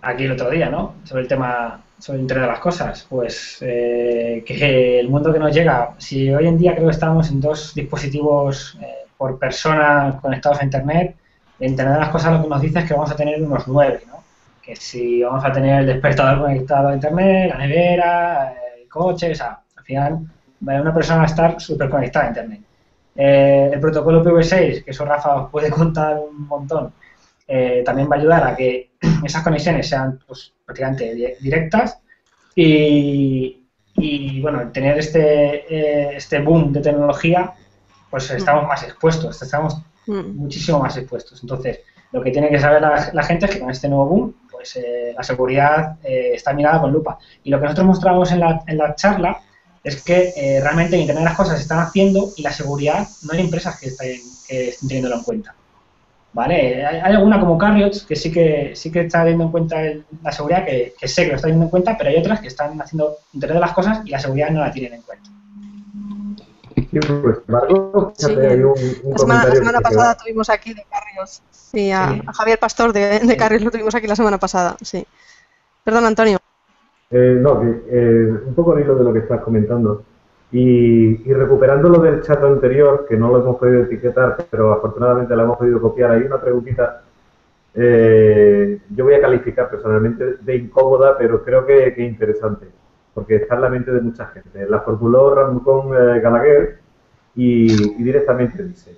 aquí el otro día, ¿no? Sobre el tema, sobre el Internet de las cosas. Pues que el mundo que nos llega, si hoy en día creo que estamos en 2 dispositivos por persona conectados a Internet, el Internet de las cosas lo que nos dice es que vamos a tener unos 9, ¿no? Que si vamos a tener el despertador conectado a Internet, la nevera, el coche, o sea, al final una persona va a estar súper conectada a Internet. El protocolo PV6, que eso Rafa os puede contar un montón, también va a ayudar a que esas conexiones sean pues, prácticamente directas y bueno, tener este boom de tecnología, pues estamos más expuestos, estamos muchísimo más expuestos. Entonces, lo que tiene que saber la gente es que con este nuevo boom, pues la seguridad está mirada con lupa. Y lo que nosotros mostramos en la charla es que realmente en Internet las cosas se están haciendo y la seguridad no hay empresas que estén teniéndolo en cuenta. ¿Vale? Hay alguna como Carriots que sí que está teniendo en cuenta la seguridad, que sé que lo está teniendo en cuenta, pero hay otras que están haciendo Internet de las cosas y la seguridad no la tienen en cuenta. Sí, pues, Marco, sí. La semana pasada tuvimos aquí de Carriots, sí, a Javier Pastor de Carriots lo tuvimos aquí la semana pasada, sí. Perdón, Antonio. Un poco al hilo de lo que estás comentando y recuperando lo del chat anterior, que no lo hemos podido etiquetar, pero afortunadamente lo hemos podido copiar, hay una preguntita, yo voy a calificar personalmente de incómoda, pero creo que interesante, porque está en la mente de mucha gente. La formuló Ramón Gallagher y directamente dice,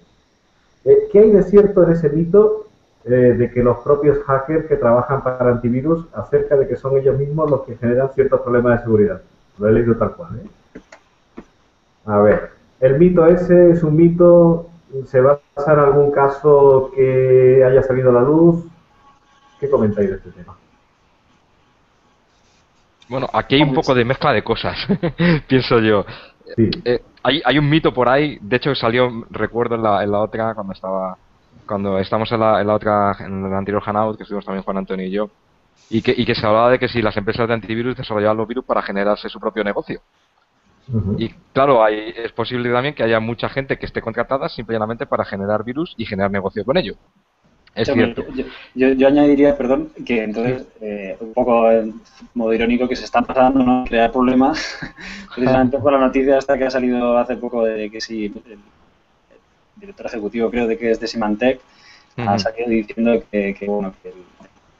¿qué hay de cierto en ese mito de que los propios hackers que trabajan para antivirus acerca de que son ellos mismos los que generan ciertos problemas de seguridad? Lo he leído tal cual, ¿eh? A ver, el mito ese es un mito, ¿se va a pasar algún caso que haya salido a la luz? ¿Qué comentáis de este tema? Bueno, aquí hay un poco de mezcla de cosas, pienso yo. Sí. Hay un mito por ahí, de hecho salió, recuerdo en la otra, cuando estábamos en la anterior Hangout, que estuvimos también Juan Antonio y yo, y que se hablaba de que si las empresas de antivirus desarrollaban los virus para generarse su propio negocio. Y claro, es posible también que haya mucha gente que esté contratada simplemente para generar virus y generar negocio con ello. Es cierto. Yo añadiría, perdón, que entonces, un poco en modo irónico, que se están pasando, ¿no? Crear problemas, precisamente por la noticia hasta que ha salido hace poco de que sí, el director ejecutivo creo de que es de Symantec, ha salido diciendo que bueno, que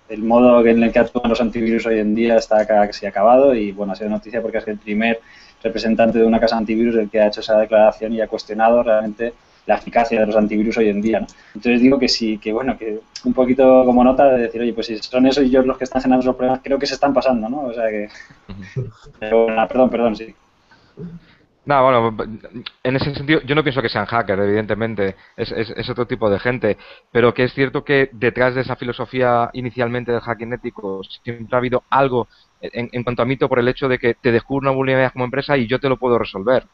el modo en el que actúan los antivirus hoy en día está casi acabado y, bueno, ha sido noticia porque es el primer representante de una casa antivirus el que ha hecho esa declaración y ha cuestionado realmente la eficacia de los antivirus hoy en día, ¿no? Entonces digo que sí, que bueno, que un poquito como nota de decir, oye, pues si son esos ellos los que están generando los problemas, creo que se están pasando, ¿no? O sea que... Pero, bueno, perdón, sí. No, bueno, en ese sentido yo no pienso que sean hackers, evidentemente, es otro tipo de gente, pero que es cierto que detrás de esa filosofía inicialmente del hacking ético siempre ha habido algo en cuanto a mito por el hecho de que te descubro una vulnerabilidad como empresa y yo te lo puedo resolver.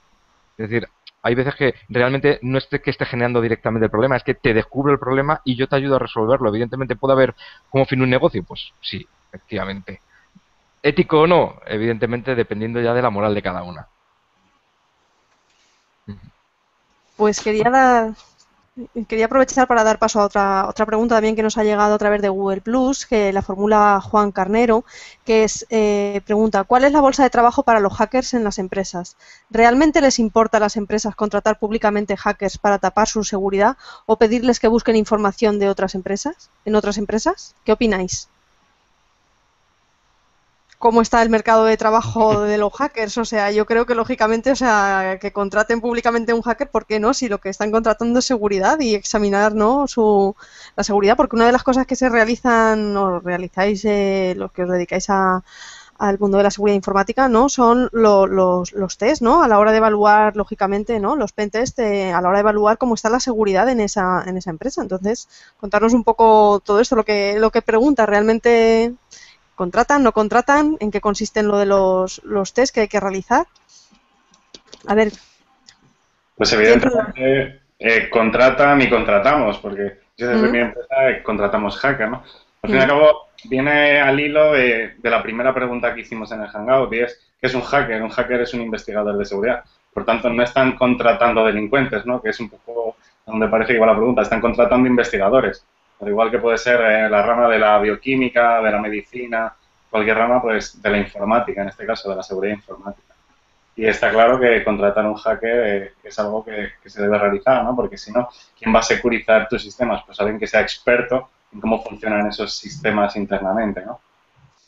Es decir, hay veces que realmente no es que esté generando directamente el problema, es que te descubro el problema y yo te ayudo a resolverlo. Evidentemente puede haber como fin un negocio, pues sí, efectivamente. Ético o no, evidentemente dependiendo ya de la moral de cada una. Pues quería aprovechar para dar paso a otra pregunta también que nos ha llegado a través de Google+, que la formula Juan Carnero, que es, pregunta, ¿cuál es la bolsa de trabajo para los hackers en las empresas? ¿Realmente les importa a las empresas contratar públicamente hackers para tapar su seguridad o pedirles que busquen información de otras empresas? ¿En otras empresas? ¿Qué opináis? ¿Cómo está el mercado de trabajo de los hackers? O sea, yo creo que lógicamente, o sea, que contraten públicamente a un hacker, ¿por qué no? Si lo que están contratando es seguridad y examinar, ¿no?, la seguridad, porque una de las cosas que se realizan o realizáis los que os dedicáis al mundo de la seguridad informática, ¿no?, son los test, ¿no?, a la hora de evaluar, lógicamente, ¿no?, los pentest, a la hora de evaluar cómo está la seguridad en esa empresa. Entonces, contarnos un poco todo esto, lo que pregunta realmente... ¿Contratan, no contratan? ¿En qué consisten lo de los test que hay que realizar? A ver. Pues evidentemente contratan y contratamos, porque yo desde mi empresa contratamos hackers, ¿no? Al fin y al cabo viene al hilo de la primera pregunta que hicimos en el Hangout, y es ¿qué es un hacker? Un hacker es un investigador de seguridad. Por tanto, no están contratando delincuentes, ¿no? Que es un poco donde parece que va la pregunta. Están contratando investigadores. Al igual que puede ser la rama de la bioquímica, de la medicina, cualquier rama, pues de la informática, en este caso de la seguridad informática. Y está claro que contratar un hacker es algo que se debe realizar, ¿no? Porque si no, ¿quién va a securizar tus sistemas? Pues alguien que sea experto en cómo funcionan esos sistemas internamente, ¿no?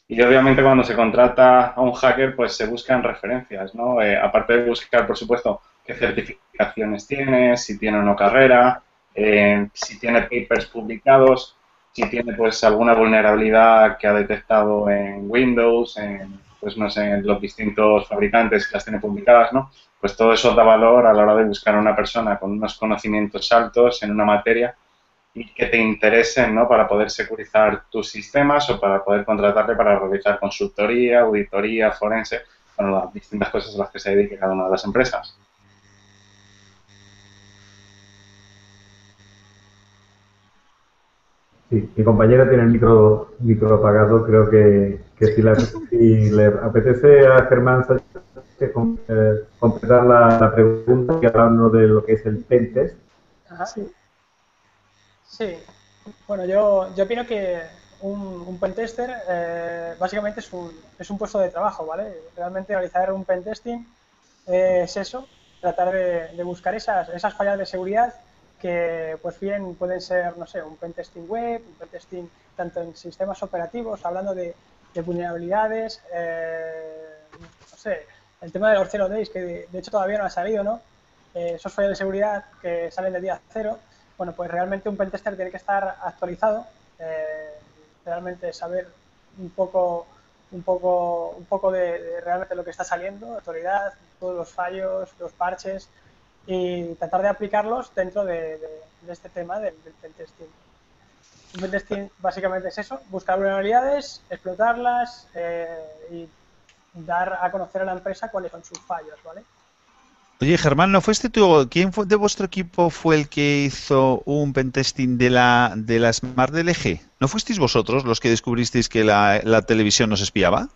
Y obviamente cuando se contrata a un hacker, pues se buscan referencias, ¿no? Aparte de buscar, por supuesto, qué certificaciones tiene, si tiene o no carrera... si tiene papers publicados, si tiene pues alguna vulnerabilidad que ha detectado en Windows, pues no sé, en los distintos fabricantes que las tiene publicadas, ¿no? Pues todo eso da valor a la hora de buscar a una persona con unos conocimientos altos en una materia y que te interesen, ¿no? Para poder securizar tus sistemas o para poder contratarte para realizar consultoría, auditoría, forense, bueno, las distintas cosas a las que se dedica cada una de las empresas. Sí, mi compañera tiene el micro apagado, creo que si le apetece a Germán Sánchez completar la pregunta y hablarnos de lo que es el pentest. Ajá. Sí. Bueno, yo opino que un pentester básicamente es un puesto de trabajo, ¿vale? Realmente realizar un pentesting es eso, tratar de buscar esas fallas de seguridad que pues bien pueden ser, no sé, un pentesting web, un pentesting tanto en sistemas operativos, hablando de vulnerabilidades, no sé, el tema de los zero days, que de hecho todavía no ha salido, ¿no? Esos fallos de seguridad que salen del día cero, bueno, pues realmente un pentester tiene que estar actualizado, realmente saber un poco de realmente lo que está saliendo, actualidad, todos los fallos, los parches, y tratar de aplicarlos dentro de este tema del pentesting. El pentesting básicamente es eso, buscar vulnerabilidades, explotarlas y dar a conocer a la empresa cuáles son sus fallos, ¿vale? Oye, Germán, ¿no fuiste tú? ¿Quién de vuestro equipo fue el que hizo un pentesting de la Smart de LG? ¿No fuisteis vosotros los que descubristeis que la televisión nos espiaba?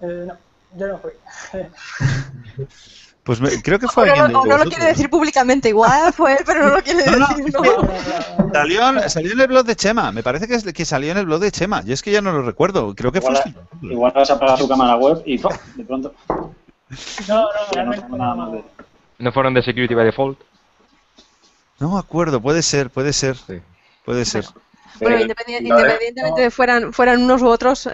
No, yo no fui. Pues creo que fue alguien de vosotros. No lo quiere decir públicamente, igual fue él, pero no lo quiere decir. No. Salió en el blog de Chema, me parece que salió en el blog de Chema. Yo es que ya no lo recuerdo, creo que fue... Igual vas a apagar tu cámara web y de pronto... No, ¿no fueron de Security by Default? No me acuerdo, puede ser, sí. Puede ser. Bueno, independientemente de fueran unos u otros,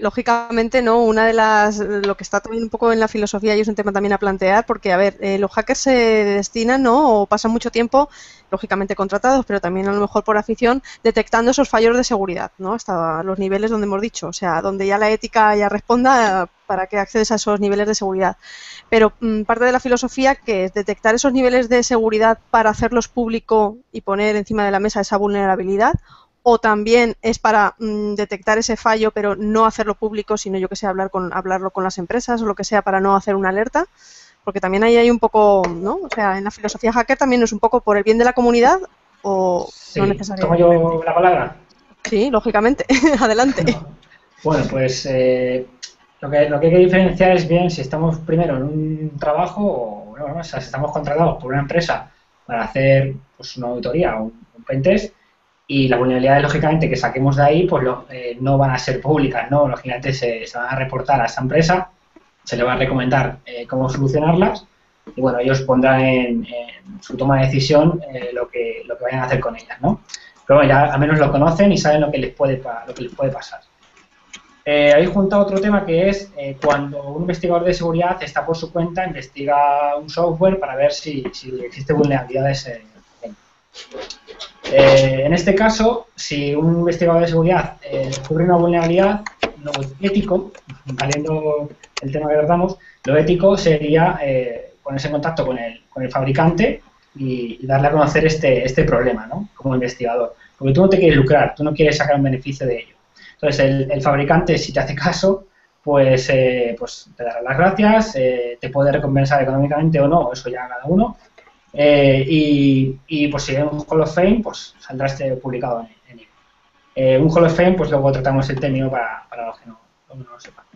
lógicamente, ¿no? Una de las, lo que está también un poco en la filosofía y es un tema también a plantear, porque, a ver, los hackers se destinan, ¿no? O pasan mucho tiempo, lógicamente contratados, pero también a lo mejor por afición, detectando esos fallos de seguridad, ¿no? Hasta los niveles donde hemos dicho, o sea, donde ya la ética ya responda para que accedes a esos niveles de seguridad. Pero parte de la filosofía que es detectar esos niveles de seguridad para hacerlos público y poner encima de la mesa esa vulnerabilidad, o también es para detectar ese fallo pero no hacerlo público, sino yo que sé, hablarlo con las empresas o lo que sea para no hacer una alerta, porque también ahí hay un poco, ¿no? O sea, en la filosofía hacker también es un poco por el bien de la comunidad o sí, no necesariamente. ¿Tomo yo la palabra? Sí, lógicamente. Adelante. Bueno, pues lo que hay que diferenciar es bien si estamos primero en un trabajo o, bueno, o sea, si estamos contratados por una empresa para hacer pues, una auditoría o un pentest, y las vulnerabilidades, lógicamente, que saquemos de ahí, pues no van a ser públicas, ¿no? Lógicamente se van a reportar a esa empresa, se le va a recomendar cómo solucionarlas, y bueno, ellos pondrán en su toma de decisión lo que vayan a hacer con ellas, ¿no? Pero bueno, ya al menos lo conocen y saben lo que les puede pasar. Habéis juntado otro tema que es cuando un investigador de seguridad está por su cuenta, investiga un software para ver si existe vulnerabilidades en él. En este caso, si un investigador de seguridad descubre una vulnerabilidad, lo ético, valiendo el tema que tratamos, lo ético sería ponerse en contacto con el fabricante y darle a conocer este problema, ¿no? Como investigador. Porque tú no te quieres lucrar, tú no quieres sacar un beneficio de ello. Entonces, el fabricante, si te hace caso, pues te dará las gracias, te puede recompensar económicamente o no, eso ya cada uno. Y pues si hay un Hall of Fame, pues saldrá publicado en él. Un Hall of Fame, pues luego tratamos el término para los que no lo sepan.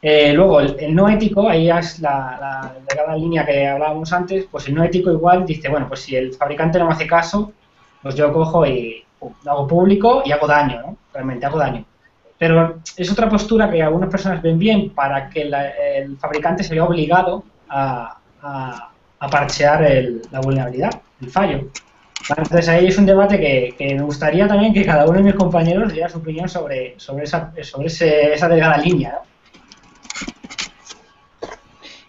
Luego, el no ético, ahí es la delgada línea que hablábamos antes, pues el no ético igual dice, bueno, pues si el fabricante no me hace caso, pues yo cojo y lo hago público y hago daño, ¿no? Realmente hago daño. Pero es otra postura que algunas personas ven bien para que el fabricante se vea obligado a parchear la vulnerabilidad, el fallo. Entonces ahí es un debate que me gustaría también que cada uno de mis compañeros diera su opinión sobre esa delgada línea, ¿no?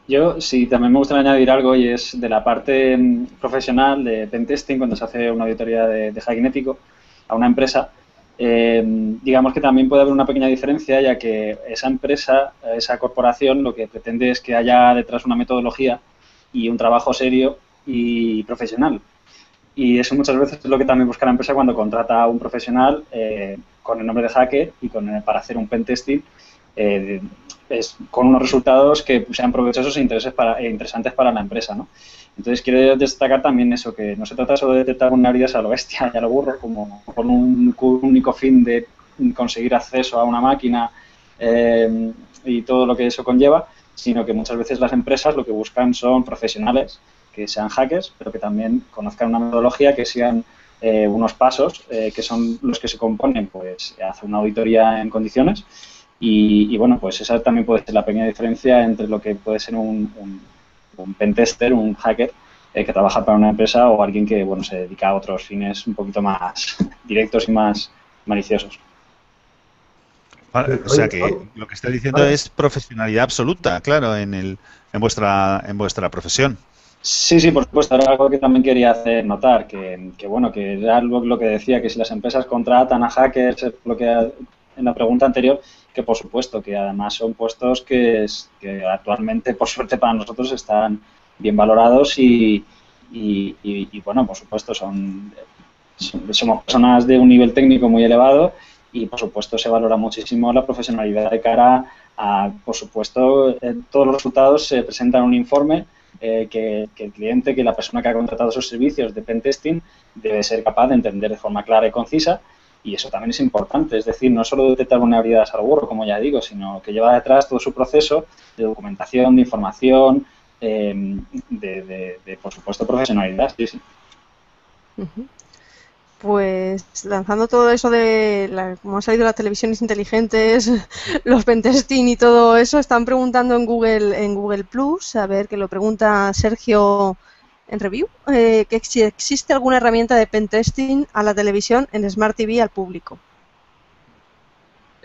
Yo sí, también me gustaría añadir algo y es de la parte profesional de pentesting, cuando se hace una auditoría de hacking ético a una empresa, digamos que también puede haber una pequeña diferencia, ya que esa empresa, esa corporación, lo que pretende es que haya detrás una metodología y un trabajo serio y profesional. Y eso muchas veces es lo que también busca la empresa cuando contrata a un profesional con el nombre de hacker y para hacer un pentesting con unos resultados que sean provechosos e interesantes para la empresa, ¿no? Entonces quiero destacar también eso, que no se trata solo de detectar vulnerabilidades a lo bestia y a lo burro, como con un único fin de conseguir acceso a una máquina y todo lo que eso conlleva, sino que muchas veces las empresas lo que buscan son profesionales que sean hackers, pero que también conozcan una metodología, que sean unos pasos que son los que se componen, pues hacer una auditoría en condiciones. Y bueno, pues esa también puede ser la pequeña diferencia entre lo que puede ser un pentester, un hacker que trabaja para una empresa o alguien que, bueno, se dedica a otros fines un poquito más directos y más maliciosos. Vale, o sea que lo que está diciendo es profesionalidad absoluta, claro, en vuestra profesión. Sí, por supuesto. Era algo que también quería hacer notar, que bueno, que era lo que decía, que si las empresas contratan a hackers, lo que en la pregunta anterior, que por supuesto, que además son puestos que actualmente, por suerte para nosotros, están bien valorados y bueno, por supuesto, somos personas de un nivel técnico muy elevado y, por supuesto, se valora muchísimo la profesionalidad de cara a, por supuesto, todos los resultados se presentan en un informe que el cliente, que la persona que ha contratado esos servicios de pentesting debe ser capaz de entender de forma clara y concisa. Y eso también es importante, es decir, no solo detectar vulnerabilidades al burro, como ya digo, sino que lleva detrás todo su proceso de documentación, de información, por supuesto, profesionalidad. Sí. Pues lanzando todo eso como han salido las televisiones inteligentes, los pentesting y todo eso, están preguntando en Google Plus, a ver, que lo pregunta Sergio en review, que si existe alguna herramienta de pentesting a la televisión en Smart TV al público.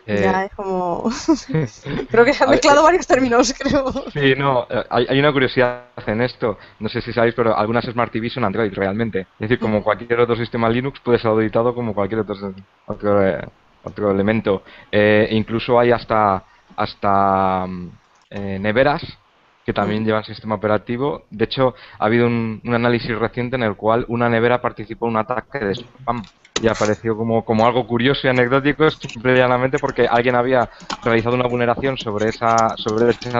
Ya, es como... creo que se han mezclado varios términos, creo. Sí, no, hay una curiosidad en esto. No sé si sabéis, pero algunas Smart TV son Android realmente. Es decir, como cualquier otro sistema Linux puede ser auditado como cualquier otro elemento. Incluso hay hasta neveras que también llevan sistema operativo. De hecho, ha habido un análisis reciente en el cual una nevera participó en un ataque de spam y apareció como algo curioso y anecdótico, simple y llanamente porque alguien había realizado una vulneración sobre esa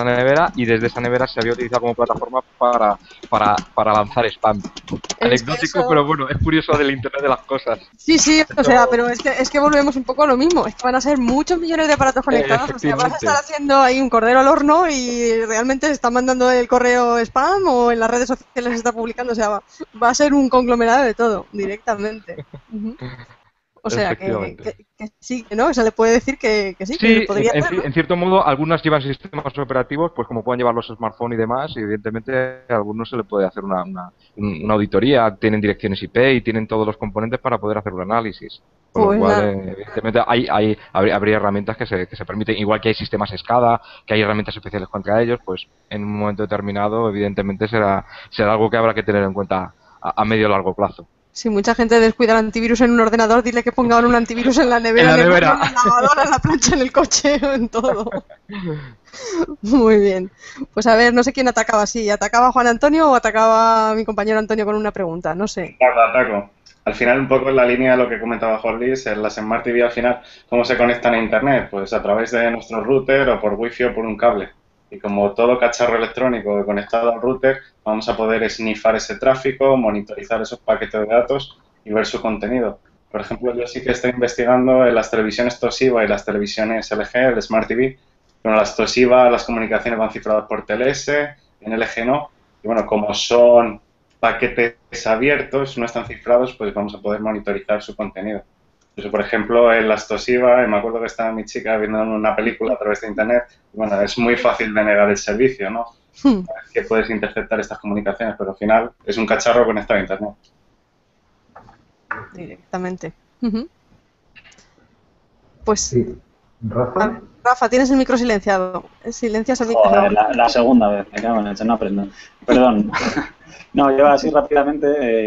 nevera y desde esa nevera se había utilizado como plataforma para lanzar spam. Anecdótico, pero bueno, es curioso del Internet de las cosas. Sí, sí, o sea, pero es que volvemos un poco a lo mismo. Es que van a ser muchos millones de aparatos conectados, o sea, vas a estar haciendo ahí un cordero al horno y realmente están mandando el correo spam o en las redes sociales se está publicando, o sea, va a ser un conglomerado de todo, directamente. O sea, que sí, ¿no? O sea, le puede decir que sí, que podría ser, ¿no? En cierto modo, algunas llevan sistemas operativos, pues como puedan llevar los smartphones y demás, y evidentemente a algunos se le puede hacer una auditoría, tienen direcciones IP y tienen todos los componentes para poder hacer un análisis. Por lo cual, evidentemente, habría herramientas que se permiten, igual que hay sistemas SCADA, que hay herramientas especiales contra ellos, pues en un momento determinado, evidentemente, será algo que habrá que tener en cuenta a medio o largo plazo. Si mucha gente descuida el antivirus en un ordenador, dile que pongan un antivirus en la nevera, en la lavadora, en la plancha, en el coche, en todo. Muy bien. Pues a ver, no sé quién atacaba. Sí, ¿atacaba Juan Antonio o atacaba mi compañero Antonio con una pregunta? No sé. Ataco. Al final, un poco en la línea de lo que comentaba Juan Luis, las Smart TV al final, ¿cómo se conectan a Internet? Pues a través de nuestro router o por Wi-Fi o por un cable. Y como todo cacharro electrónico conectado al router, vamos a poder sniffar ese tráfico, monitorizar esos paquetes de datos y ver su contenido. Por ejemplo, yo sí que estoy investigando en las televisiones Toshiba y las televisiones LG, el Smart TV. Bueno, las Toshiba, las comunicaciones van cifradas por TLS, en LG no. Y bueno, como son paquetes abiertos, no están cifrados, pues vamos a poder monitorizar su contenido. Entonces, por ejemplo, en las Toshiba, me acuerdo que estaba mi chica viendo una película a través de Internet. Bueno, es muy fácil de negar el servicio, ¿no? Que puedes interceptar estas comunicaciones, pero al final es un cacharro conectado a Internet. Directamente. Pues... Sí. ¿Rafa? Rafa, tienes el micro silenciado. Silencias el micro. Joder, la segunda vez, me cago en el, no aprendo. Perdón. No, yo así rápidamente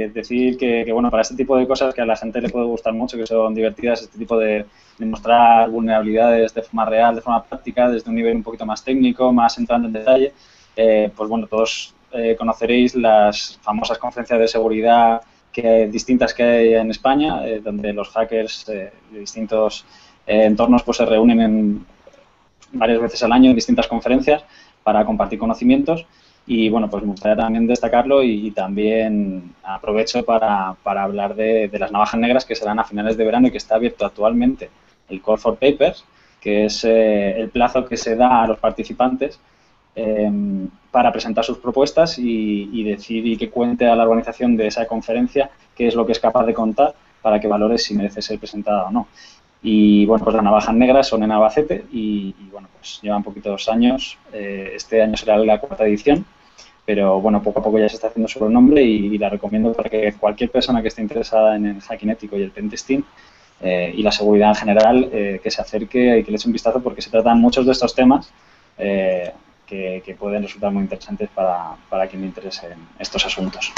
decir que, bueno, para este tipo de cosas que a la gente le puede gustar mucho, que son divertidas, este tipo de mostrar vulnerabilidades de forma real, de forma práctica, desde un nivel un poquito más técnico, más entrando en detalle, pues bueno, todos conoceréis las famosas conferencias de seguridad distintas que hay en España, donde los hackers de distintos... entornos pues se reúnen varias veces al año en distintas conferencias para compartir conocimientos y bueno, pues me gustaría también destacarlo y también aprovecho para hablar de las Navajas Negras que serán a finales de verano y que está abierto actualmente el Call for Papers, que es el plazo que se da a los participantes para presentar sus propuestas y decir y que cuente a la organización de esa conferencia qué es lo que es capaz de contar para que valore si merece ser presentada o no. Y bueno, pues las Navajas Negras son en Albacete y bueno, pues llevan poquitos años, este año será la 4ª edición, pero bueno, poco a poco ya se está haciendo sobre el nombre y la recomiendo para que cualquier persona que esté interesada en el hacking ético y el pentesting y la seguridad en general, que se acerque y que le eche un vistazo porque se tratan muchos de estos temas que pueden resultar muy interesantes para quien le interesen estos asuntos.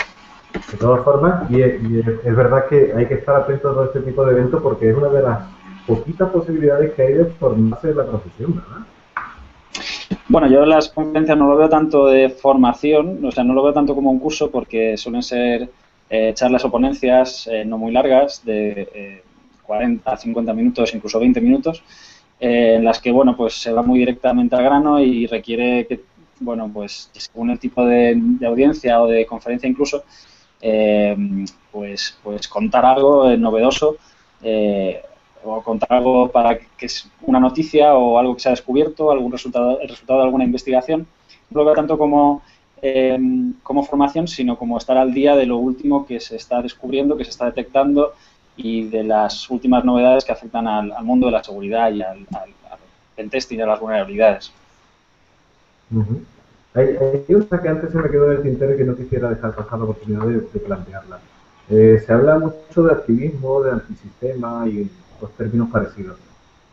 De todas formas, y es verdad que hay que estar atentos a todo este tipo de eventos porque es una de las poquitas posibilidades que hay de formarse en la profesión, ¿verdad? Bueno, yo las conferencias no lo veo tanto de formación, o sea, no lo veo tanto como un curso porque suelen ser charlas o ponencias no muy largas, de 40 a 50 minutos, incluso 20 minutos, en las que, bueno, pues se va muy directamente al grano y requiere que, bueno, pues según el tipo de audiencia o de conferencia incluso, pues contar algo novedoso, o contar algo para que es una noticia o algo que se ha descubierto, el resultado de alguna investigación, no lo veo tanto como formación, sino como estar al día de lo último que se está descubriendo, que se está detectando y de las últimas novedades que afectan al mundo de la seguridad y al pentesting y a las vulnerabilidades. Hay una que antes se me quedó en el tintero y que no quisiera dejar pasar la oportunidad de plantearla. Se habla mucho de activismo, de antisistema y los términos parecidos.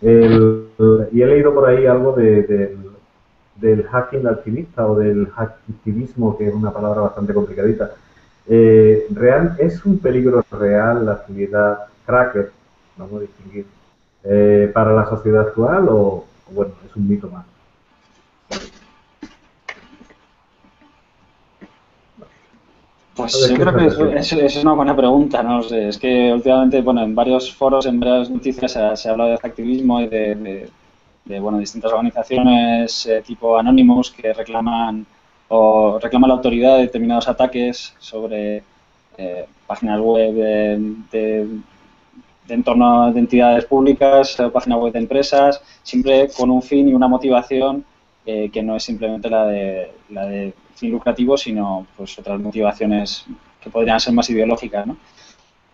Y he leído por ahí algo del hacking activista o del hacktivismo, que es una palabra bastante complicadita. ¿Es un peligro real la actividad cracker, vamos a distinguir, para la sociedad actual o bueno, es un mito más? Pues yo creo que es una buena pregunta, no sé, es que últimamente, bueno, en varios foros, en varias noticias se ha hablado de activismo y de distintas organizaciones tipo Anonymous que reclaman la autoridad de determinados ataques sobre páginas web de entorno de entidades públicas, páginas web de empresas, siempre con un fin y una motivación que no es simplemente la de fin lucrativo, sino pues otras motivaciones que podrían ser más ideológicas, ¿no?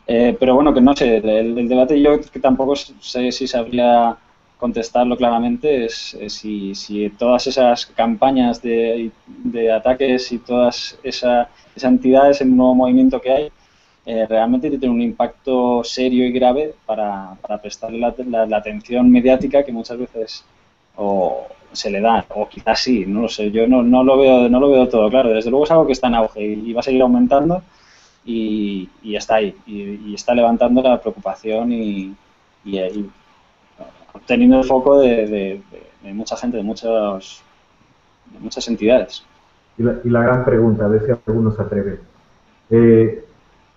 Pero bueno, que no sé, el debate yo que tampoco sé si sabría contestarlo claramente es si todas esas campañas de ataques y todas esas entidades, el nuevo movimiento que hay, realmente tiene un impacto serio y grave para prestarle la atención mediática que muchas veces o se le da, o quizás sí, no lo sé, yo no lo veo todo claro. Desde luego es algo que está en auge y va a seguir aumentando y está ahí, y está levantando la preocupación y obteniendo el foco de mucha gente, de muchas entidades. Y la gran pregunta, a ver si alguno se atreve.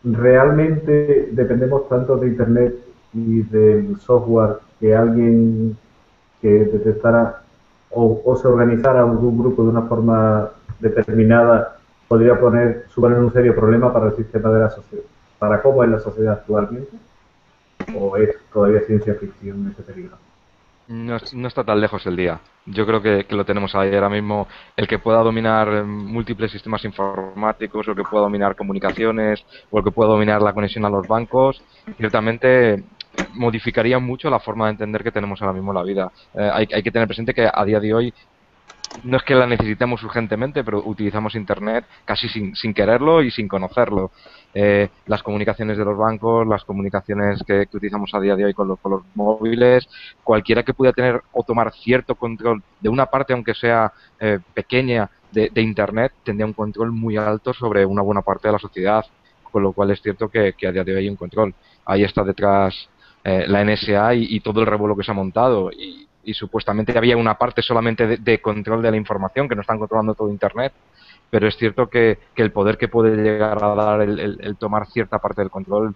¿Realmente dependemos tanto de Internet y del software que alguien que detectara o se organizara algún grupo de una forma determinada podría suponer un serio problema para el sistema de la sociedad, para cómo es la sociedad actualmente? ¿O es todavía ciencia ficción ese peligro? No está tan lejos el día. Yo creo que lo tenemos ahí ahora mismo. El que pueda dominar múltiples sistemas informáticos, o el que pueda dominar comunicaciones, o el que pueda dominar la conexión a los bancos, ciertamente modificaría mucho la forma de entender que tenemos ahora mismo la vida. Hay que tener presente que a día de hoy no es que la necesitemos urgentemente, pero utilizamos Internet casi sin quererlo y sin conocerlo. Las comunicaciones de los bancos, las comunicaciones que utilizamos a día de hoy con los móviles, cualquiera que pueda tener o tomar cierto control de una parte, aunque sea pequeña, de Internet, tendría un control muy alto sobre una buena parte de la sociedad, con lo cual es cierto que a día de hoy hay un control. Ahí está detrás la NSA y todo el revuelo que se ha montado. Y supuestamente había una parte solamente de control de la información, que no están controlando todo Internet, pero es cierto que el poder que puede llegar a dar el tomar cierta parte del control,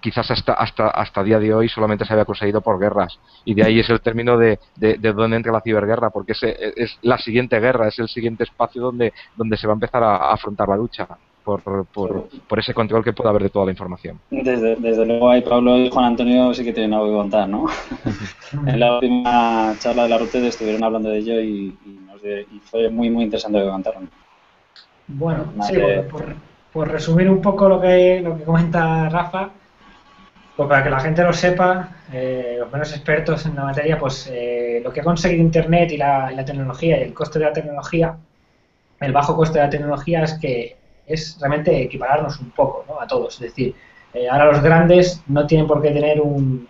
quizás hasta día de hoy solamente se había conseguido por guerras, y de ahí es el término de dónde entra la ciberguerra, porque es la siguiente guerra, es el siguiente espacio donde se va a empezar a afrontar la lucha. Por ese control que pueda haber de toda la información. Desde luego ahí Pablo y Juan Antonio sí que tienen algo que contar, ¿no? En la última charla de la RUTED estuvieron hablando de ello y fue muy, muy interesante lo que contaron. Bueno, sí, por resumir un poco lo que comenta Rafa, pues para que la gente lo sepa, los menos expertos en la materia, pues lo que ha conseguido Internet y la tecnología y el coste de la tecnología, el bajo coste de la tecnología es que es realmente equipararnos un poco, ¿no?, a todos. Es decir, ahora los grandes no tienen por qué tener un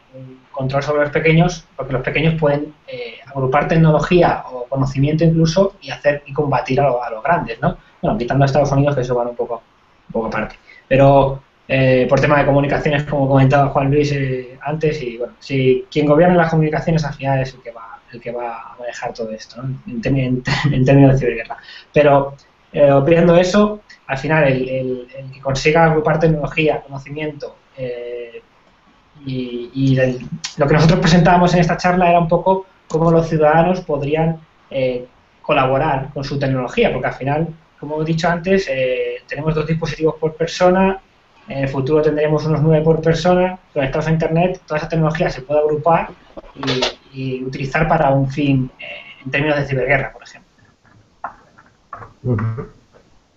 control sobre los pequeños, porque los pequeños pueden agrupar tecnología o conocimiento incluso y hacer y combatir a los grandes, ¿no? Bueno, quitando a Estados Unidos, que eso va un poco aparte. Pero por tema de comunicaciones, como comentaba Juan Luis antes, y bueno, si quien gobierna las comunicaciones al final es el que va a manejar todo esto, ¿no?, en términos de ciberguerra. Pero obviando eso, al final el que consiga agrupar tecnología, conocimiento y lo que nosotros presentábamos en esta charla era un poco cómo los ciudadanos podrían colaborar con su tecnología, porque al final, como he dicho antes, tenemos 2 dispositivos por persona, en el futuro tendremos unos 9 por persona, conectados a Internet, toda esa tecnología se puede agrupar y utilizar para un fin en términos de ciberguerra, por ejemplo. Uh-huh.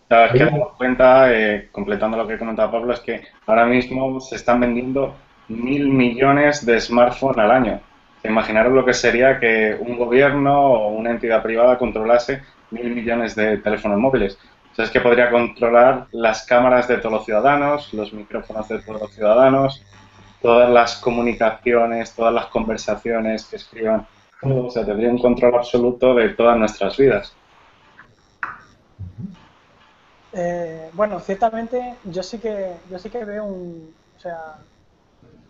Es que damos cuenta, completando lo que comentaba Pablo, es que ahora mismo se están vendiendo 1.000 millones de smartphones al año. Imaginaros lo que sería que un gobierno o una entidad privada controlase 1.000 millones de teléfonos móviles. O sea, es que podría controlar las cámaras de todos los ciudadanos, los micrófonos de todos los ciudadanos, todas las comunicaciones, todas las conversaciones que escriban. O sea, tendría un control absoluto de todas nuestras vidas. Bueno, ciertamente yo sí que veo un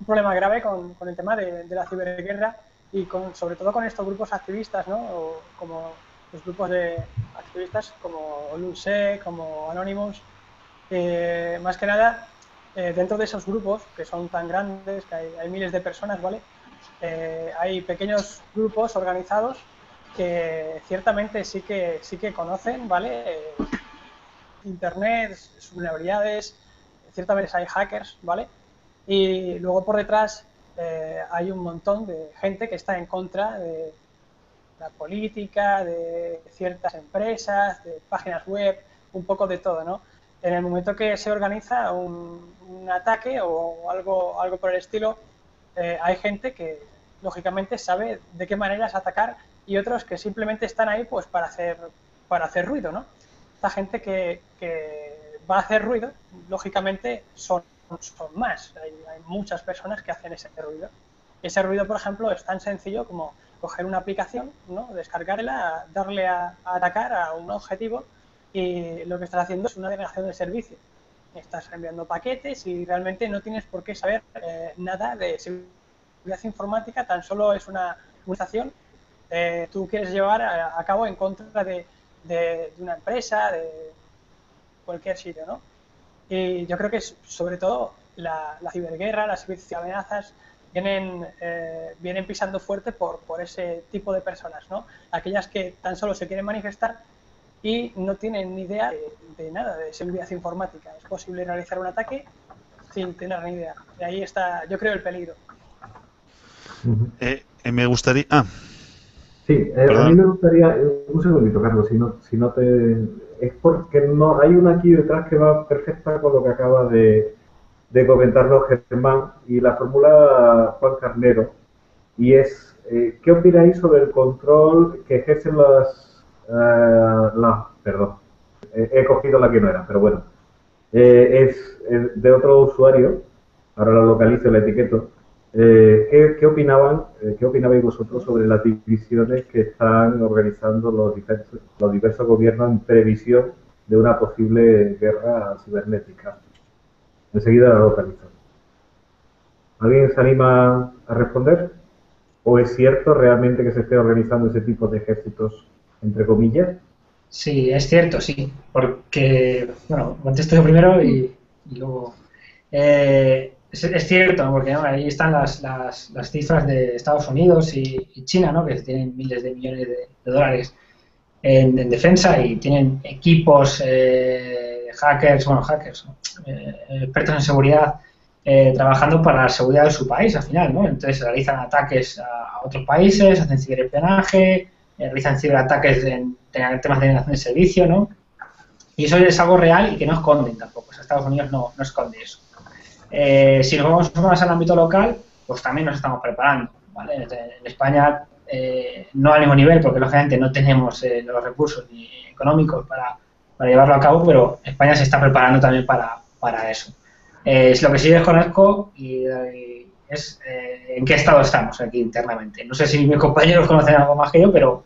problema grave con el tema de la ciberguerra y sobre todo con estos grupos activistas, ¿no? O como los grupos de activistas como LG, como Anonymous, más que nada dentro de esos grupos que son tan grandes, que hay miles de personas, ¿vale? Hay pequeños grupos organizados que ciertamente sí que conocen, ¿vale? Internet, sus vulnerabilidades, ciertamente hay hackers, ¿vale? Y luego por detrás hay un montón de gente que está en contra de la política, de ciertas empresas, de páginas web, un poco de todo, ¿no? En el momento que se organiza un ataque o algo por el estilo, hay gente que lógicamente sabe de qué maneras atacar y otros que simplemente están ahí pues para hacer ruido, ¿no? Esta gente que va a hacer ruido, lógicamente son más. Hay muchas personas que hacen ese ruido. Ese ruido, por ejemplo, es tan sencillo como coger una aplicación, ¿no? Descargarla, darle a atacar a un objetivo y lo que estás haciendo es una denegación de servicio. Estás enviando paquetes y realmente no tienes por qué saber nada de seguridad informática, tan solo es una estación que tú quieres llevar a cabo en contra de una empresa, de cualquier sitio, ¿no? Y yo creo que sobre todo la ciberguerra, las ciberamenazas vienen pisando fuerte por ese tipo de personas, ¿no? Aquellas que tan solo se quieren manifestar y no tienen ni idea de nada de seguridad informática. Es posible realizar un ataque sin tener ni idea. Y ahí está, yo creo, el peligro. Me gustaría... Sí, a mí me gustaría, un segundito, Carlos, si no te... Es porque no hay una aquí detrás que va perfecta con lo que acaba de comentarnos Germán y la formula Juan Carnero, y es, ¿qué opináis sobre el control que ejercen he cogido la que no era, pero bueno, es de otro usuario, ahora la localizo, la etiqueto. ¿Qué opinabais vosotros sobre las divisiones que están organizando los diversos gobiernos en previsión de una posible guerra cibernética? Enseguida la localizamos. ¿Alguien se anima a responder? ¿O es cierto realmente que se esté organizando ese tipo de ejércitos, entre comillas? Sí, es cierto, sí. Porque, bueno, contesto yo primero y luego... Es cierto, ¿no? Porque, ¿no?, ahí están las cifras de Estados Unidos y China, ¿no?, que tienen miles de millones de dólares en defensa y tienen equipos, expertos en seguridad, trabajando para la seguridad de su país al final, ¿no? Entonces realizan ataques a otros países, hacen ciberespionaje, realizan ciberataques en temas de denegación de servicio, ¿no? Y eso es algo real y que no esconden tampoco. O sea, Estados Unidos no esconde eso. Si nos vamos más al ámbito local, pues también nos estamos preparando, ¿vale? En España no al mismo nivel, porque lógicamente no tenemos los recursos ni económicos para llevarlo a cabo, pero España se está preparando también para eso. Lo que sí desconozco es en qué estado estamos aquí internamente. No sé si mis compañeros conocen algo más que yo, pero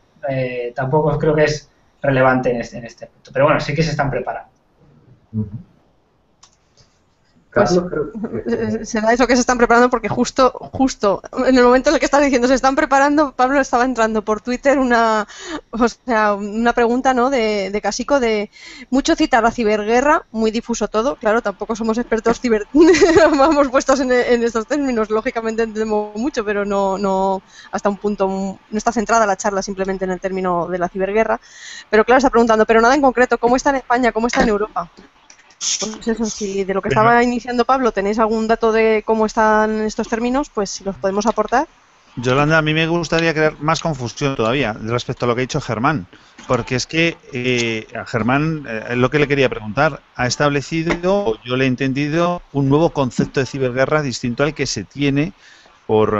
tampoco creo que es relevante en este punto. Pero bueno, sí que se están preparando. Uh-huh. Pues, será eso, que se están preparando, porque justo en el momento en el que estás diciendo se están preparando, Pablo, estaba entrando por Twitter una pregunta, ¿no?, de Casico, de mucho citar la ciberguerra, muy difuso todo, claro, tampoco somos expertos vamos puestos en estos términos, lógicamente entendemos mucho, pero no hasta un punto, no está centrada la charla simplemente en el término de la ciberguerra, pero claro, está preguntando, pero nada en concreto, ¿cómo está en España, cómo está en Europa? Pues eso, si de lo que estaba iniciando Pablo tenéis algún dato de cómo están estos términos, pues si los podemos aportar. Yolanda, a mí me gustaría crear más confusión todavía respecto a lo que ha dicho Germán, porque es que a Germán, lo que le quería preguntar, ha establecido, yo le he entendido, un nuevo concepto de ciberguerra distinto al que se tiene por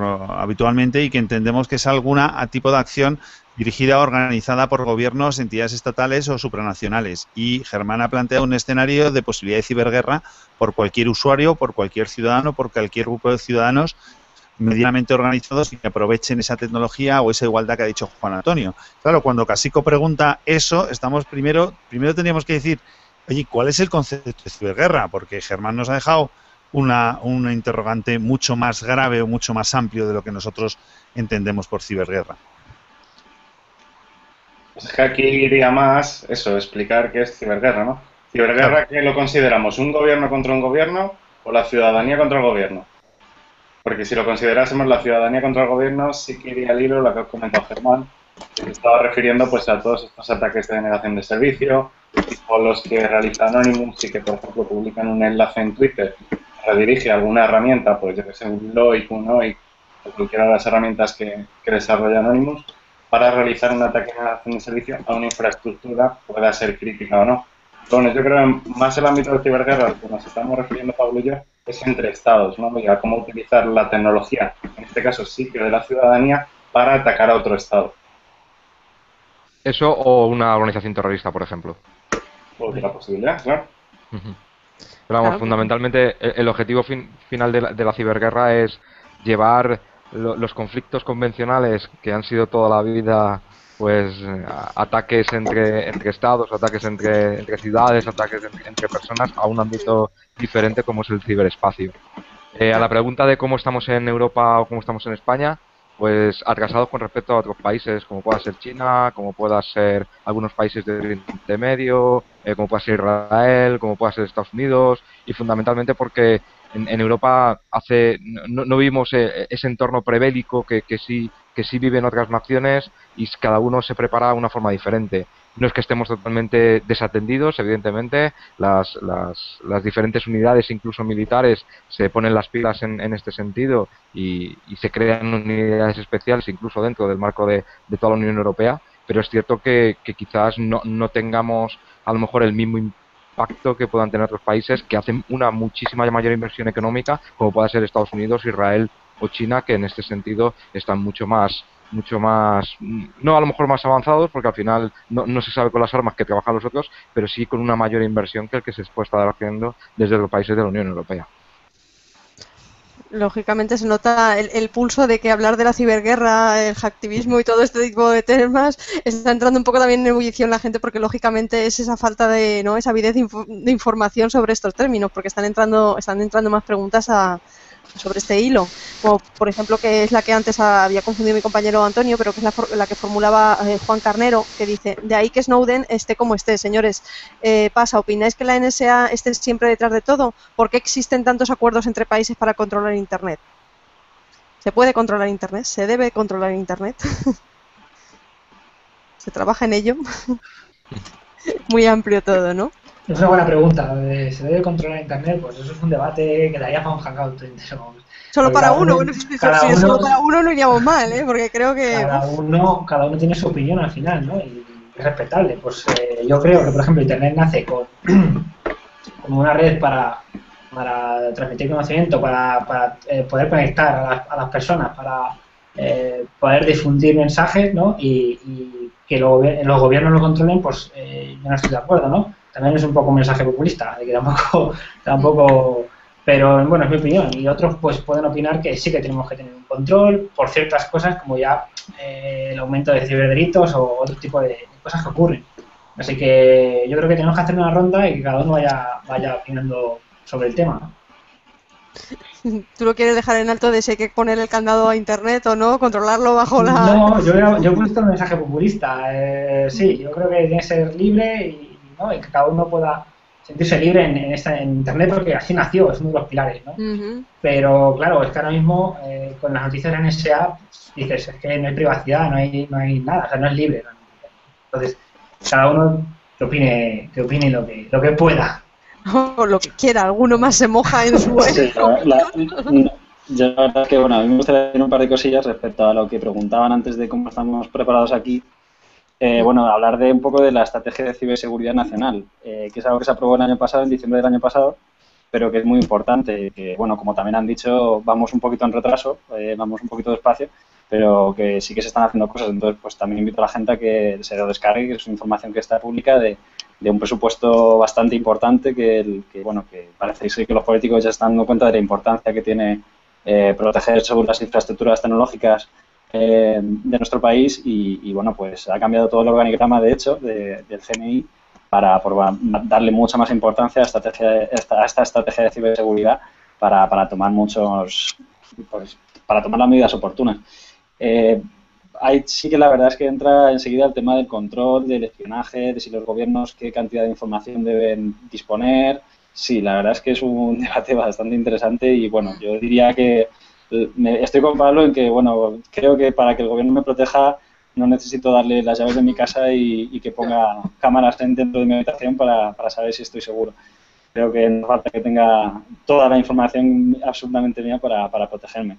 habitualmente y que entendemos que es alguna tipo de acción dirigida o organizada por gobiernos, entidades estatales o supranacionales. Y Germán ha planteado un escenario de posibilidad de ciberguerra por cualquier usuario, por cualquier ciudadano, por cualquier grupo de ciudadanos medianamente organizados y que aprovechen esa tecnología o esa igualdad que ha dicho Juan Antonio. Claro, cuando Casico pregunta eso, estamos primero teníamos que decir, oye, ¿cuál es el concepto de ciberguerra? Porque Germán nos ha dejado una interrogante mucho más grave o mucho más amplio de lo que nosotros entendemos por ciberguerra. Pues que aquí iría más eso, explicar qué es ciberguerra, ¿no? Ciberguerra, ¿qué lo consideramos? ¿Un gobierno contra un gobierno o la ciudadanía contra el gobierno? Porque si lo considerásemos la ciudadanía contra el gobierno, sí que iría al hilo lo que ha comentado Germán, que estaba refiriendo pues a todos estos ataques de denegación de servicio, o los que realiza Anonymous y que, por ejemplo, publican un enlace en Twitter que redirige alguna herramienta, pues yo que sé, un Loic, un OIC, o cualquiera de las herramientas que desarrolla Anonymous, para realizar un ataque de denegación de servicio a una infraestructura, pueda ser crítica o no. Bueno, yo creo que más el ámbito de ciberguerra, al que nos estamos refiriendo Pablo y yo, es entre estados, ¿no? Mira, cómo utilizar la tecnología, en este caso sí que de la ciudadanía, para atacar a otro estado. Eso o una organización terrorista, por ejemplo. Otra posibilidad, claro. Pero vamos, fundamentalmente el objetivo final de la ciberguerra es llevar los conflictos convencionales que han sido toda la vida, pues ataques entre estados, ataques entre ciudades, ataques entre personas, a un ámbito diferente como es el ciberespacio. A la pregunta de cómo estamos en Europa o cómo estamos en España, pues atrasados con respecto a otros países, como pueda ser China, como pueda ser algunos países de Oriente Medio, como pueda ser Israel, como pueda ser Estados Unidos, y fundamentalmente porque en Europa no vimos ese entorno prebélico que sí viven otras naciones y cada uno se prepara de una forma diferente. No es que estemos totalmente desatendidos, evidentemente, las diferentes unidades, incluso militares, se ponen las pilas en este sentido y se crean unidades especiales, incluso dentro del marco de toda la Unión Europea, pero es cierto que quizás no tengamos a lo mejor el mismo impacto que puedan tener otros países que hacen una muchísima mayor inversión económica, como pueda ser Estados Unidos, Israel o China, que en este sentido están mucho más, no a lo mejor más avanzados, porque al final no se sabe con las armas que trabajan los otros, pero sí con una mayor inversión que el que se puede estar haciendo desde los países de la Unión Europea. Lógicamente se nota el pulso de que hablar de la ciberguerra, el hacktivismo y todo este tipo de temas está entrando un poco también en ebullición la gente, porque lógicamente es esa falta de, ¿no?, esa avidez de información sobre estos términos, porque están entrando más preguntas sobre este hilo, como por ejemplo, que es la que antes había confundido mi compañero Antonio, pero que es la que formulaba Juan Carnero, que dice, de ahí que Snowden esté como esté, señores, pasa, ¿opináis que la NSA esté siempre detrás de todo? ¿Por qué existen tantos acuerdos entre países para controlar Internet? ¿Se puede controlar Internet? ¿Se debe controlar Internet? ¿Se trabaja en ello? Muy amplio todo, ¿no? Es una buena pregunta. ¿Se debe controlar Internet? Pues eso es un debate que daría para un hangout. Solo para uno. Si solo para uno no iríamos mal, ¿eh? Porque creo que... Cada uno tiene su opinión al final, ¿no? Y es respetable. Pues yo creo que, por ejemplo, Internet nace como una red para transmitir conocimiento, para poder conectar a las personas, para poder difundir mensajes, ¿no? Y que los gobiernos lo controlen, pues yo no estoy de acuerdo, ¿no? También es un poco un mensaje populista, de que tampoco, pero bueno, es mi opinión. Y otros pues pueden opinar que sí que tenemos que tener un control por ciertas cosas, como ya el aumento de ciberdelitos o otro tipo de cosas que ocurren. Así que yo creo que tenemos que hacer una ronda y que cada uno vaya opinando sobre el tema. ¿Tú lo quieres dejar en alto de si hay que poner el candado a Internet o no, controlarlo bajo la...? No, yo he puesto un mensaje populista. Sí, yo creo que tiene que ser libre y que cada uno pueda sentirse libre en Internet, porque así nació, es uno de los pilares, ¿no? Pero claro, es que ahora mismo con las noticias de NSA pues, dices, es que no hay privacidad, no hay nada, o sea, no es libre, ¿no? Entonces, cada uno que opine lo que pueda. O lo que quiera, alguno más se moja en su... Sí, yo la verdad que, bueno, a mí me gustaría decir un par de cosillas respecto a lo que preguntaban antes de cómo estamos preparados aquí. Bueno, hablar de un poco de la estrategia de ciberseguridad nacional, que es algo que se aprobó el año pasado, en diciembre del año pasado, pero que es muy importante, que, bueno, como también han dicho, vamos un poquito en retraso, vamos un poquito despacio, pero que sí que se están haciendo cosas. Entonces, pues también invito a la gente a que se lo descargue, que es una información que está pública de un presupuesto bastante importante que parece que los políticos ya están dando cuenta de la importancia que tiene proteger sobre las infraestructuras tecnológicas de nuestro país y, bueno, pues ha cambiado todo el organigrama, de hecho, del CNI para darle mucha más importancia a esta estrategia de ciberseguridad para tomar las medidas oportunas. Sí que la verdad es que entra enseguida el tema del control, del espionaje, de si los gobiernos qué cantidad de información deben disponer. Sí, la verdad es que es un debate bastante interesante y, bueno, yo diría que estoy con Pablo en que, bueno, creo que para que el gobierno me proteja no necesito darle las llaves de mi casa y que ponga cámaras dentro de mi habitación para saber si estoy seguro. Creo que no falta que tenga toda la información absolutamente mía para protegerme.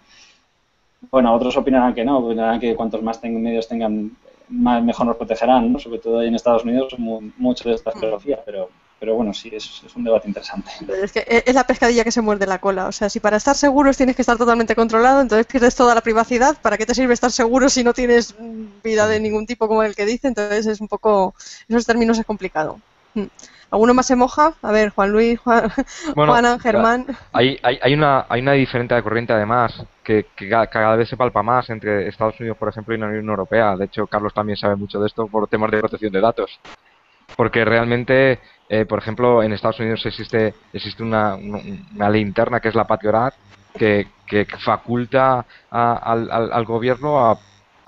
Bueno, otros opinarán que no, opinarán que cuantos más medios tengan, más mejor nos protegerán, ¿no? Sobre todo ahí en Estados Unidos, mucho de esta filosofía, pero bueno, sí, es un debate interesante. Pero es que es la pescadilla que se muerde la cola, o sea, si para estar seguros tienes que estar totalmente controlado, entonces pierdes toda la privacidad, ¿para qué te sirve estar seguro si no tienes vida de ningún tipo como el que dice? Entonces es un poco, en esos términos es complicado. ¿Alguno más se moja? A ver, Juan Luis, Juana, Germán. Hay una diferente corriente, además, que cada vez se palpa más entre Estados Unidos, por ejemplo, y la Unión Europea. De hecho, Carlos también sabe mucho de esto por temas de protección de datos. Porque realmente, por ejemplo, en Estados Unidos existe una ley interna que es la Patriot Act, que faculta al gobierno a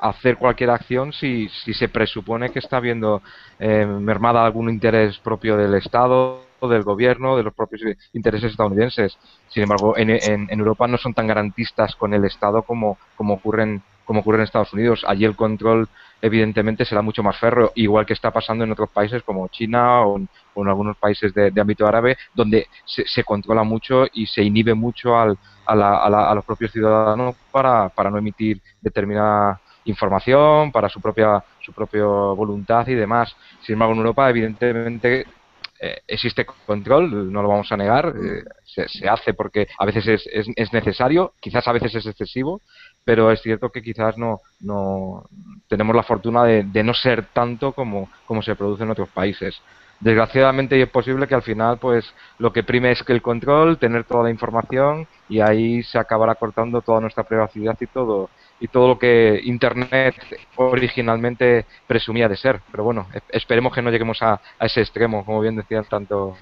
hacer cualquier acción si se presupone que está habiendo mermada algún interés propio del Estado, del gobierno, de los propios intereses estadounidenses. Sin embargo, en Europa no son tan garantistas con el Estado como ocurre en Estados Unidos. Allí el control, evidentemente, será mucho más férreo, igual que está pasando en otros países como China o en algunos países de ámbito árabe, donde se controla mucho y se inhibe mucho a los propios ciudadanos para no emitir determinada información, para su propia voluntad y demás. Sin embargo, en Europa, evidentemente, existe control, no lo vamos a negar, se hace porque a veces es necesario, quizás a veces es excesivo, pero es cierto que quizás no tenemos la fortuna de no ser tanto como se produce en otros países. Desgraciadamente, y es posible que al final, pues, lo que prime es que el control, tener toda la información, y ahí se acabará cortando toda nuestra privacidad y todo lo que Internet originalmente presumía de ser. Pero bueno, esperemos que no lleguemos a ese extremo, como bien decían tanto...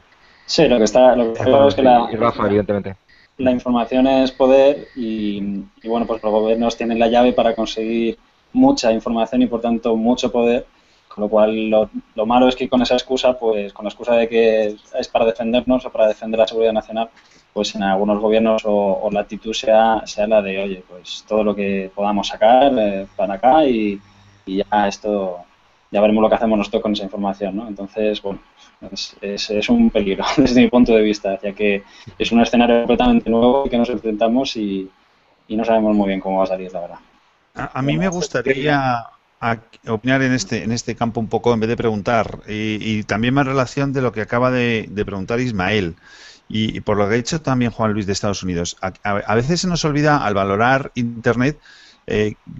Sí, lo que está claro es que y Rafa, evidentemente. La información es poder y bueno, pues los gobiernos tienen la llave para conseguir mucha información y por tanto mucho poder, con lo cual lo malo es que con esa excusa, pues con la excusa de que es para defendernos o para defender la seguridad nacional, pues en algunos gobiernos o la actitud sea la de, oye, pues todo lo que podamos sacar para acá y ya esto, ya veremos lo que hacemos nosotros con esa información, ¿no? Entonces, bueno, es un peligro desde mi punto de vista, ya que es un escenario completamente nuevo que nos enfrentamos y no sabemos muy bien cómo va a salir, la verdad. A mí me gustaría opinar en este campo un poco en vez de preguntar y también más en relación de lo que acaba de preguntar Ismael. Y por lo que ha dicho también Juan Luis de Estados Unidos, a veces se nos olvida al valorar Internet,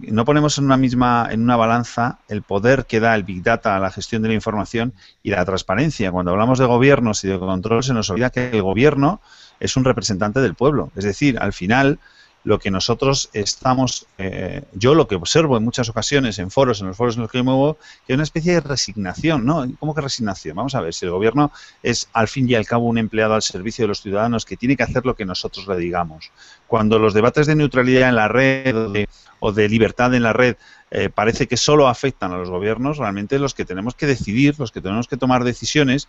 no ponemos en una balanza el poder que da el Big Data a la gestión de la información y la transparencia. Cuando hablamos de gobiernos y de control se nos olvida que el gobierno es un representante del pueblo. Es decir, al final lo que nosotros estamos, yo lo que observo en muchas ocasiones en foros, en los foros en los que yo me muevo, que hay una especie de resignación, ¿no? ¿Cómo que resignación? Vamos a ver, si el gobierno es al fin y al cabo un empleado al servicio de los ciudadanos que tiene que hacer lo que nosotros le digamos. Cuando los debates de neutralidad en la red o de libertad en la red parece que solo afectan a los gobiernos, realmente los que tenemos que decidir, los que tenemos que tomar decisiones,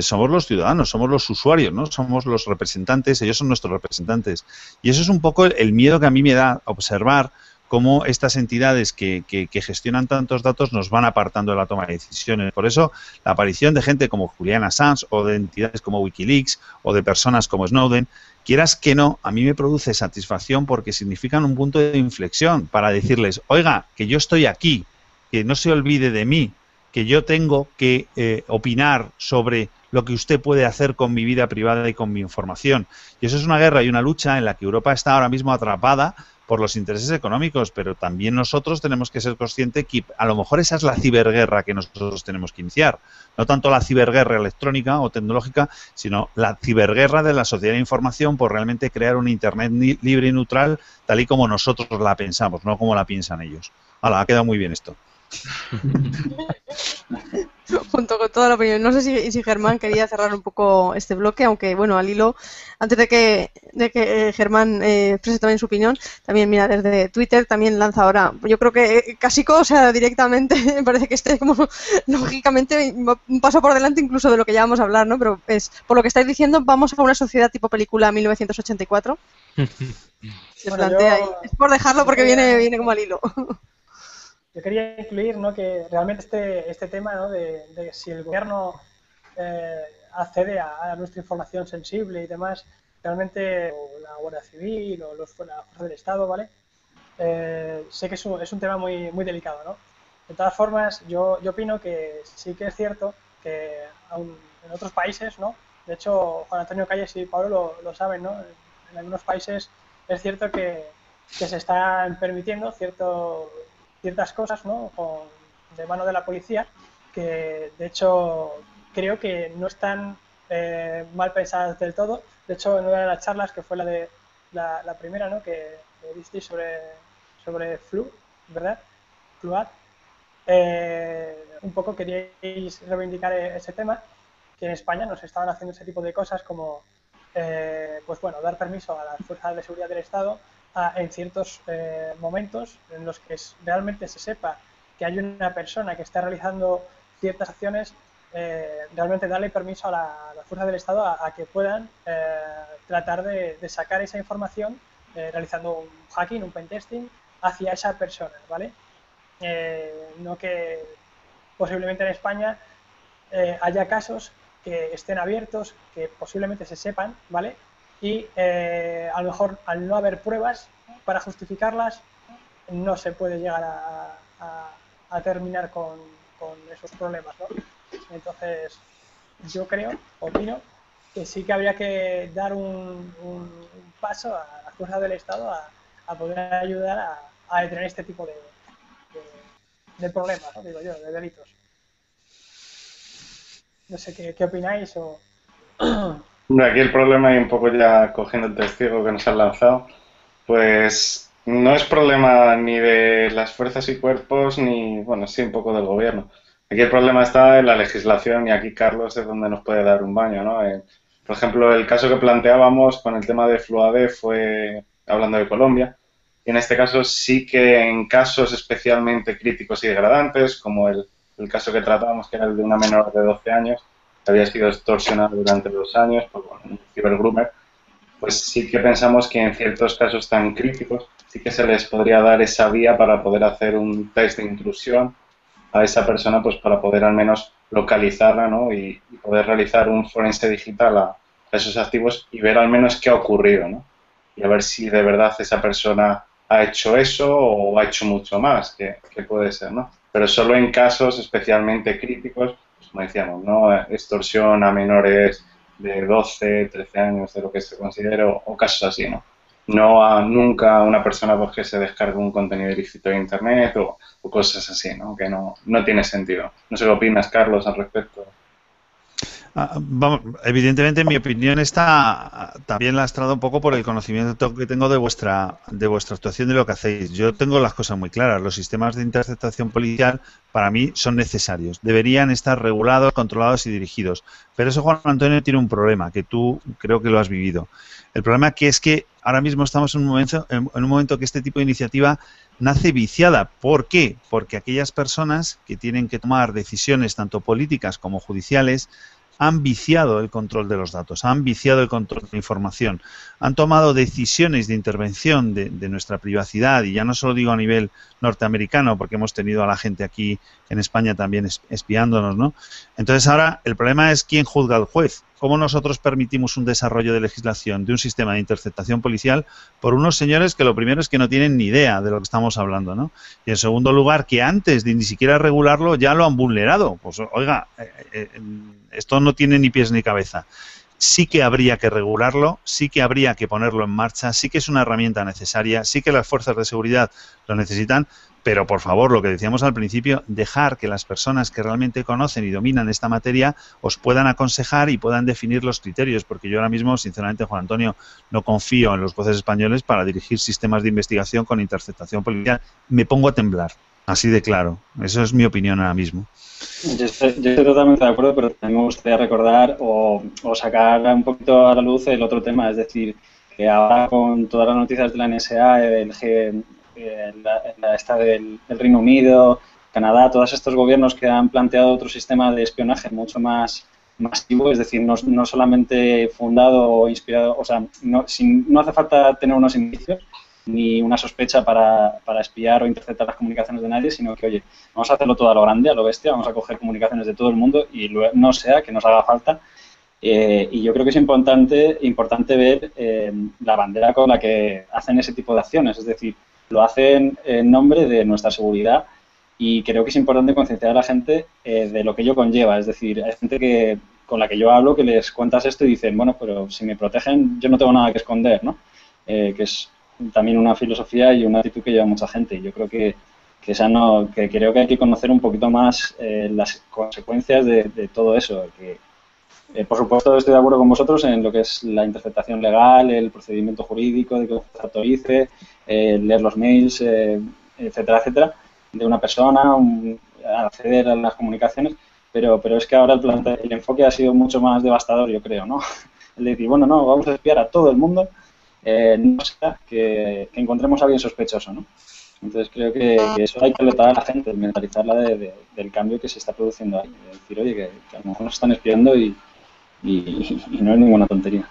somos los ciudadanos, somos los usuarios, ¿no? Somos los representantes, ellos son nuestros representantes. Y eso es un poco el miedo que a mí me da observar cómo estas entidades que gestionan tantos datos nos van apartando de la toma de decisiones. Por eso la aparición de gente como Julian Assange o de entidades como Wikileaks o de personas como Snowden, quieras que no, a mí me produce satisfacción porque significan un punto de inflexión para decirles, oiga, que yo estoy aquí, que no se olvide de mí, que yo tengo que opinar sobre lo que usted puede hacer con mi vida privada y con mi información. Y eso es una guerra y una lucha en la que Europa está ahora mismo atrapada por los intereses económicos, pero también nosotros tenemos que ser conscientes que a lo mejor esa es la ciberguerra que nosotros tenemos que iniciar. No tanto la ciberguerra electrónica o tecnológica, sino la ciberguerra de la sociedad de información por realmente crear un Internet libre y neutral tal y como nosotros la pensamos, no como la piensan ellos. Hala, ha quedado muy bien esto. Junto con toda la opinión. No sé si Germán quería cerrar un poco este bloque, aunque bueno, al hilo, antes de que Germán exprese también su opinión, también mira, desde Twitter también lanza ahora, yo creo que casi directamente, me parece que este como lógicamente un paso por delante incluso de lo que ya vamos a hablar, ¿no? Pero es, por lo que estáis diciendo, vamos a una sociedad tipo película 1984. Se plantea, bueno, yo... Es por dejarlo porque viene como al hilo. Yo quería incluir, ¿no?, que realmente este tema, ¿no?, de si el gobierno accede a nuestra información sensible y demás, realmente o la Guardia Civil o la Fuerza del Estado, ¿vale? Sé que es un tema muy, muy delicado, ¿no? De todas formas, yo opino que sí que es cierto que aún en otros países, ¿no? De hecho, Juan Antonio Calles y Pablo lo saben, ¿no? En algunos países es cierto que se están permitiendo ciertas cosas, ¿no?, de mano de la policía, que de hecho creo que no están mal pensadas del todo. De hecho, en una de las charlas, que fue la de la primera, ¿no?, que disteis sobre Flu, ¿verdad?, Fluat, un poco queríais reivindicar ese tema, que en España nos estaban haciendo ese tipo de cosas como pues bueno, dar permiso a las fuerzas de seguridad del Estado en ciertos momentos en los que realmente se sepa que hay una persona que está realizando ciertas acciones, realmente darle permiso a las fuerzas del Estado a que puedan tratar de sacar esa información realizando un hacking, un pentesting, hacia esa persona, ¿vale? No que posiblemente en España haya casos que estén abiertos, que posiblemente se sepan, ¿vale?, y a lo mejor al no haber pruebas para justificarlas no se puede llegar a terminar con esos problemas, ¿no? Entonces yo opino que sí que habría que dar un paso a las fuerzas del Estado a poder ayudar a detener este tipo de problemas, ¿no?, digo yo, de delitos. No sé qué opináis o... Aquí el problema, y un poco ya cogiendo el testigo que nos han lanzado, pues no es problema ni de las fuerzas y cuerpos, ni, bueno, sí, un poco del gobierno. Aquí el problema está en la legislación, y aquí Carlos es donde nos puede dar un baño, ¿no? Por ejemplo, el caso que planteábamos con el tema de Fluade fue hablando de Colombia, y en este caso sí que en casos especialmente críticos y degradantes, como el caso que tratábamos, que era el de una menor de 12 años, había sido extorsionado durante 2 años por un cibergroomer, pues sí que pensamos que en ciertos casos tan críticos sí que se les podría dar esa vía para poder hacer un test de intrusión a esa persona, pues para poder al menos localizarla, ¿no?, y poder realizar un forense digital a esos activos y ver al menos qué ha ocurrido, ¿no?, y a ver si de verdad esa persona ha hecho eso o ha hecho mucho más, que puede ser, ¿no? Pero solo en casos especialmente críticos, como decíamos, ¿no?, extorsión a menores de 12, 13 años, de lo que se considere, o casos así, ¿no? No a nunca a una persona porque se descargue un contenido ilícito de Internet o cosas así, ¿no?, que no tiene sentido. No sé qué opinas, Carlos, al respecto. Vamos, evidentemente mi opinión está también lastrada un poco por el conocimiento que tengo de vuestra actuación, de lo que hacéis. Yo tengo las cosas muy claras. Los sistemas de interceptación policial para mí son necesarios. Deberían estar regulados, controlados y dirigidos. Pero eso, Juan Antonio, tiene un problema, que tú creo que lo has vivido. El problema que es que ahora mismo estamos en un momento que este tipo de iniciativa nace viciada. ¿Por qué? Porque aquellas personas que tienen que tomar decisiones tanto políticas como judiciales han viciado el control de los datos, han viciado el control de la información, han tomado decisiones de intervención de nuestra privacidad, y ya no solo digo a nivel norteamericano, porque hemos tenido a la gente aquí en España también espiándonos, ¿no? Entonces ahora el problema es quién juzga al juez. ¿Cómo nosotros permitimos un desarrollo de legislación de un sistema de interceptación policial por unos señores que lo primero es que no tienen ni idea de lo que estamos hablando, ¿no? Y en segundo lugar, que antes de ni siquiera regularlo ya lo han vulnerado. Pues oiga, esto no tiene ni pies ni cabeza. sí que habría que regularlo, sí que habría que ponerlo en marcha, sí que es una herramienta necesaria, sí que las fuerzas de seguridad lo necesitan, pero por favor, lo que decíamos al principio, dejar que las personas que realmente conocen y dominan esta materia os puedan aconsejar y puedan definir los criterios, porque yo ahora mismo, sinceramente, Juan Antonio, no confío en los jueces españoles para dirigir sistemas de investigación con interceptación policial. Me pongo a temblar, así de claro. Eso es mi opinión ahora mismo. Yo estoy totalmente de acuerdo, pero también me gustaría recordar o sacar un poquito a la luz el otro tema, es decir, que ahora con todas las noticias de la NSA, el LG, del Reino Unido, Canadá, todos estos gobiernos que han planteado otro sistema de espionaje mucho más masivo, es decir, no solamente fundado o inspirado, o sea, no hace falta tener unos indicios ni una sospecha para espiar o interceptar las comunicaciones de nadie, sino que, oye, vamos a hacerlo todo a lo grande, a lo bestia, vamos a coger comunicaciones de todo el mundo y no sea que nos haga falta. Y yo creo que es importante ver la bandera con la que hacen ese tipo de acciones, es decir, lo hacen en nombre de nuestra seguridad y creo que es importante concienciar a la gente de lo que ello conlleva, es decir, hay gente con la que yo hablo que les cuentas esto y dicen, bueno, pero si me protegen yo no tengo nada que esconder, ¿no? Que es también una filosofía y una actitud que lleva mucha gente y yo creo que creo que hay que conocer un poquito más las consecuencias de todo eso, que por supuesto estoy de acuerdo con vosotros en lo que es la interpretación legal, el procedimiento jurídico de que se autorice, leer los mails, etcétera, etcétera, de una persona, acceder a las comunicaciones, pero es que ahora el enfoque ha sido mucho más devastador, yo creo, ¿no? El decir, bueno, no, vamos a espiar a todo el mundo, no sea que encontremos a alguien sospechoso, ¿no? Entonces creo que eso hay que alertar a la gente, mentalizarla del cambio que se está produciendo ahí, es decir, oye, que a lo mejor nos están espiando y no es ninguna tontería.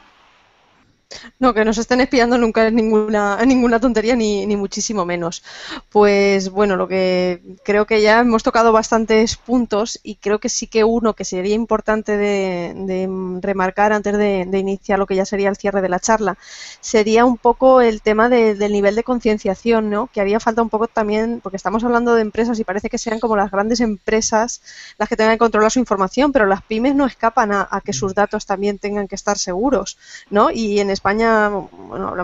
No, que nos estén espiando nunca es ninguna tontería, ni muchísimo menos. Pues bueno, lo que creo que ya hemos tocado bastantes puntos y creo que sí que uno que sería importante de remarcar antes de iniciar lo que ya sería el cierre de la charla, sería un poco el tema del nivel de concienciación, ¿no? Que haría falta un poco también, porque estamos hablando de empresas y parece que sean como las grandes empresas las que tengan que controlar su información, pero las pymes no escapan a que sus datos también tengan que estar seguros, ¿no? Y en España, bueno,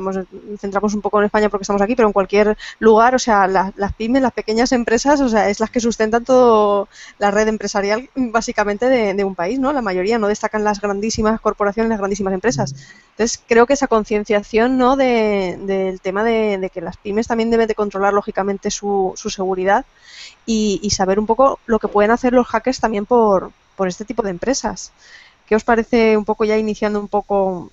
centramos un poco en España porque estamos aquí, pero en cualquier lugar, o sea, las pymes, las pequeñas empresas, o sea, es las que sustentan toda la red empresarial básicamente de un país, ¿no? La mayoría, no destacan las grandísimas corporaciones, las grandísimas empresas. Entonces, creo que esa concienciación, ¿no?, del tema de que las pymes también deben de controlar lógicamente su seguridad y saber un poco lo que pueden hacer los hackers también por este tipo de empresas. ¿Qué os parece un poco ya iniciando un poco...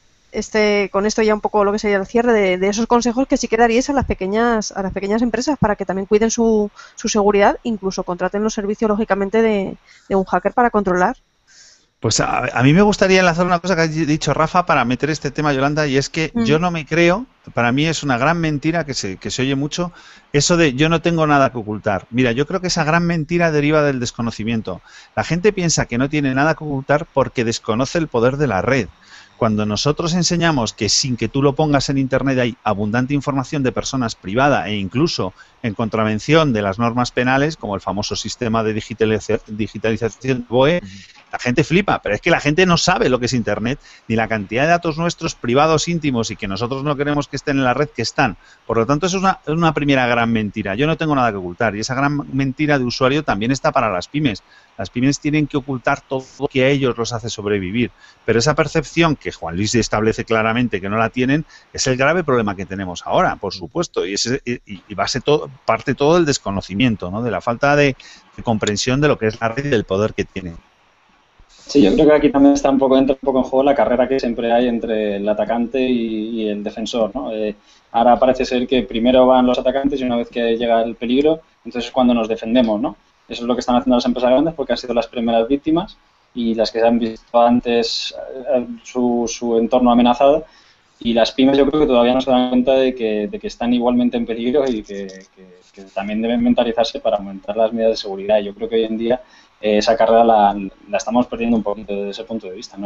con esto ya un poco lo que sería el cierre de esos consejos que sí que daríais a las pequeñas empresas para que también cuiden su seguridad, incluso contraten los servicios lógicamente de un hacker para controlar? Pues a mí me gustaría enlazar una cosa que ha dicho Rafa para meter este tema, Yolanda, y es que yo no me creo, para mí es una gran mentira que se oye mucho, eso de yo no tengo nada que ocultar. Mira, yo creo que esa gran mentira deriva del desconocimiento. La gente piensa que no tiene nada que ocultar porque desconoce el poder de la red. Cuando nosotros enseñamos que sin que tú lo pongas en Internet hay abundante información de personas privada e incluso en contravención de las normas penales, como el famoso sistema de digitalización BOE, la gente flipa, pero es que la gente no sabe lo que es Internet, ni la cantidad de datos nuestros privados, íntimos y que nosotros no queremos que estén en la red que están. Por lo tanto, eso es una primera gran mentira. Yo no tengo nada que ocultar y esa gran mentira de usuario también está para las pymes. Las pymes tienen que ocultar todo lo que a ellos los hace sobrevivir, pero esa percepción que Juan Luis establece claramente que no la tienen es el grave problema que tenemos ahora, por supuesto, y parte todo del desconocimiento, ¿no?, de la falta de comprensión de lo que es la red y del poder que tiene. Sí, yo creo que aquí también entra un poco en juego la carrera que siempre hay entre el atacante y el defensor, ¿no? Ahora parece ser que primero van los atacantes y una vez que llega el peligro, entonces es cuando nos defendemos, ¿no? Eso es lo que están haciendo las empresas grandes porque han sido las primeras víctimas y las que se han visto antes su entorno amenazado, y las pymes yo creo que todavía no se dan cuenta de que están igualmente en peligro y que también deben mentalizarse para aumentar las medidas de seguridad. Yo creo que hoy en día esa carrera la estamos perdiendo un poquito desde ese punto de vista.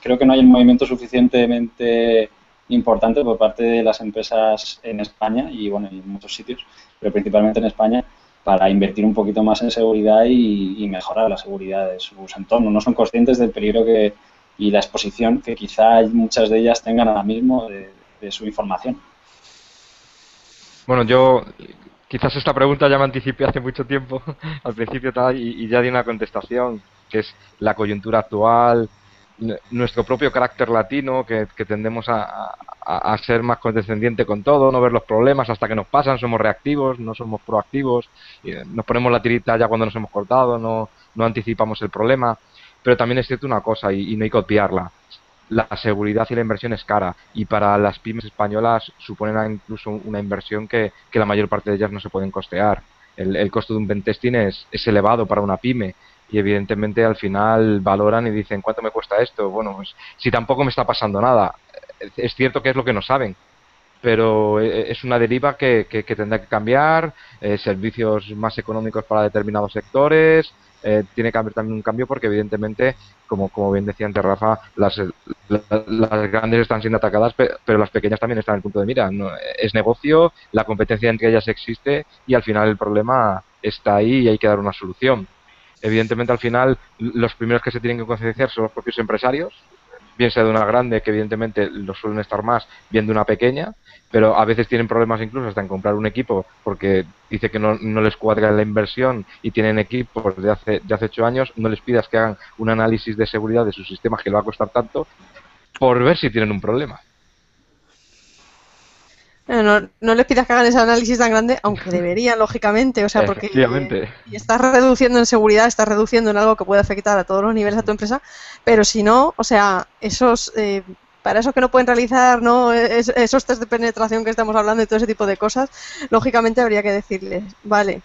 Creo que no hay un movimiento suficientemente importante por parte de las empresas en España y, bueno, en muchos sitios, pero principalmente en España, para invertir un poquito más en seguridad y mejorar la seguridad de sus entornos. No son conscientes del peligro que y la exposición que quizá muchas de ellas tengan ahora mismo de su información. Bueno, yo quizás esta pregunta ya me anticipé hace mucho tiempo, al principio tal, y ya di una contestación, que es la coyuntura actual, nuestro propio carácter latino, que tendemos a ser más condescendiente con todo, no ver los problemas hasta que nos pasan, somos reactivos, no somos proactivos, nos ponemos la tirita ya cuando nos hemos cortado, no anticipamos el problema, pero también es cierto una cosa, y no hay que obviarla, la seguridad y la inversión es cara, y para las pymes españolas suponen incluso una inversión que la mayor parte de ellas no se pueden costear. El costo de un pentesting es elevado para una pyme, y evidentemente al final valoran y dicen ¿cuánto me cuesta esto? Bueno, pues, si tampoco me está pasando nada, es cierto que es lo que no saben, pero es una deriva que tendrá que cambiar, servicios más económicos para determinados sectores, tiene que haber también un cambio porque evidentemente, como bien decía antes Rafa, las grandes están siendo atacadas, pero las pequeñas también están en el punto de mira, ¿no? Es negocio, la competencia entre ellas existe y al final el problema está ahí y hay que dar una solución. Evidentemente al final los primeros que se tienen que concienciar son los propios empresarios, bien sea de una grande que evidentemente lo suelen estar más, bien de una pequeña, pero a veces tienen problemas incluso hasta en comprar un equipo porque dice que no les cuadra la inversión y tienen equipos de hace 8 años, no les pidas que hagan un análisis de seguridad de sus sistemas que le va a costar tanto por ver si tienen un problema. No les pidas que hagan ese análisis tan grande, aunque deberían, lógicamente, o sea, porque y estás reduciendo en seguridad, estás reduciendo en algo que puede afectar a todos los niveles a tu empresa, pero si no, o sea, para esos que no pueden realizar, ¿no? Esos test de penetración que estamos hablando y todo ese tipo de cosas, lógicamente habría que decirles, vale,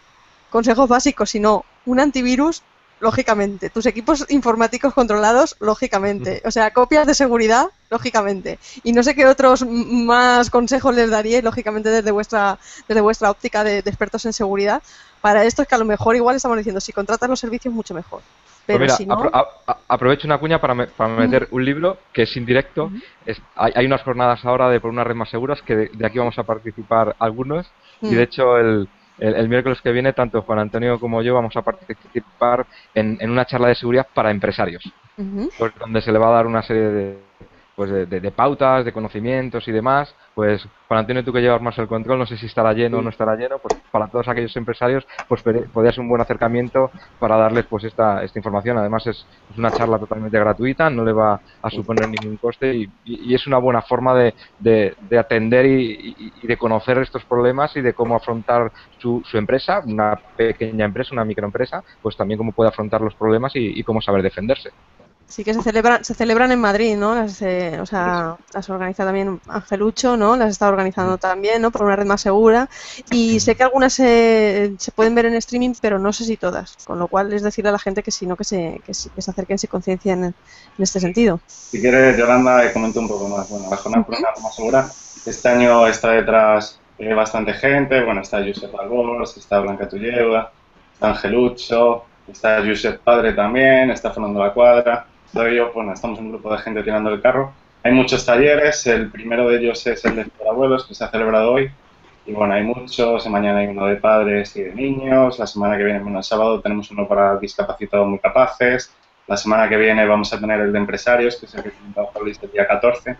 consejos básicos, si no, un antivirus, lógicamente, tus equipos informáticos controlados, lógicamente, o sea, copias de seguridad, lógicamente, y no sé qué otros más consejos les daría, lógicamente, desde vuestra óptica de expertos en seguridad, para esto es que a lo mejor igual estamos diciendo, si contratas los servicios, mucho mejor. Pero mira, si no... aprovecho una cuña para meter un libro que es indirecto, hay unas jornadas ahora por una red más seguras que de aquí vamos a participar algunos, y de hecho el miércoles que viene, tanto Juan Antonio como yo vamos a participar en una charla de seguridad para empresarios, donde se le va a dar una serie de pautas, de conocimientos y demás. Pues Juan Antonio, tú que llevas más el control, no sé si estará lleno o no estará lleno, pues para todos aquellos empresarios pues podría ser un buen acercamiento para darles pues esta información. Además es una charla totalmente gratuita, no le va a suponer ningún coste y es una buena forma de atender y de conocer estos problemas y de cómo afrontar su empresa, una pequeña empresa, una microempresa, pues también cómo puede afrontar los problemas y cómo saber defenderse. Sí que se celebran en Madrid, ¿no? Las organiza también Angelucho, ¿no? Las está organizando también, ¿no? Por una red más segura. Y sé que algunas se pueden ver en streaming, pero no sé si todas. Con lo cual es decirle a la gente que si no, que se acerquen, se conciencien en este sentido. Si quieres, Yolanda, comento un poco más. Bueno, la jornada por una red más segura. Este año está detrás bastante gente. Bueno, está Josep Alborz, está Blanca Tulleva, está Angelucho, está Josep Padre también, está Fernando La Cuadra. Yo, bueno, estamos un grupo de gente tirando el carro. Hay muchos talleres, el primero de ellos es el de abuelos, que se ha celebrado hoy. Y bueno, hay muchos, mañana hay uno de padres y de niños, la semana que viene, bueno, el sábado tenemos uno para discapacitados muy capaces, la semana que viene vamos a tener el de empresarios, que es el que comentaba Juan Luis el día 14.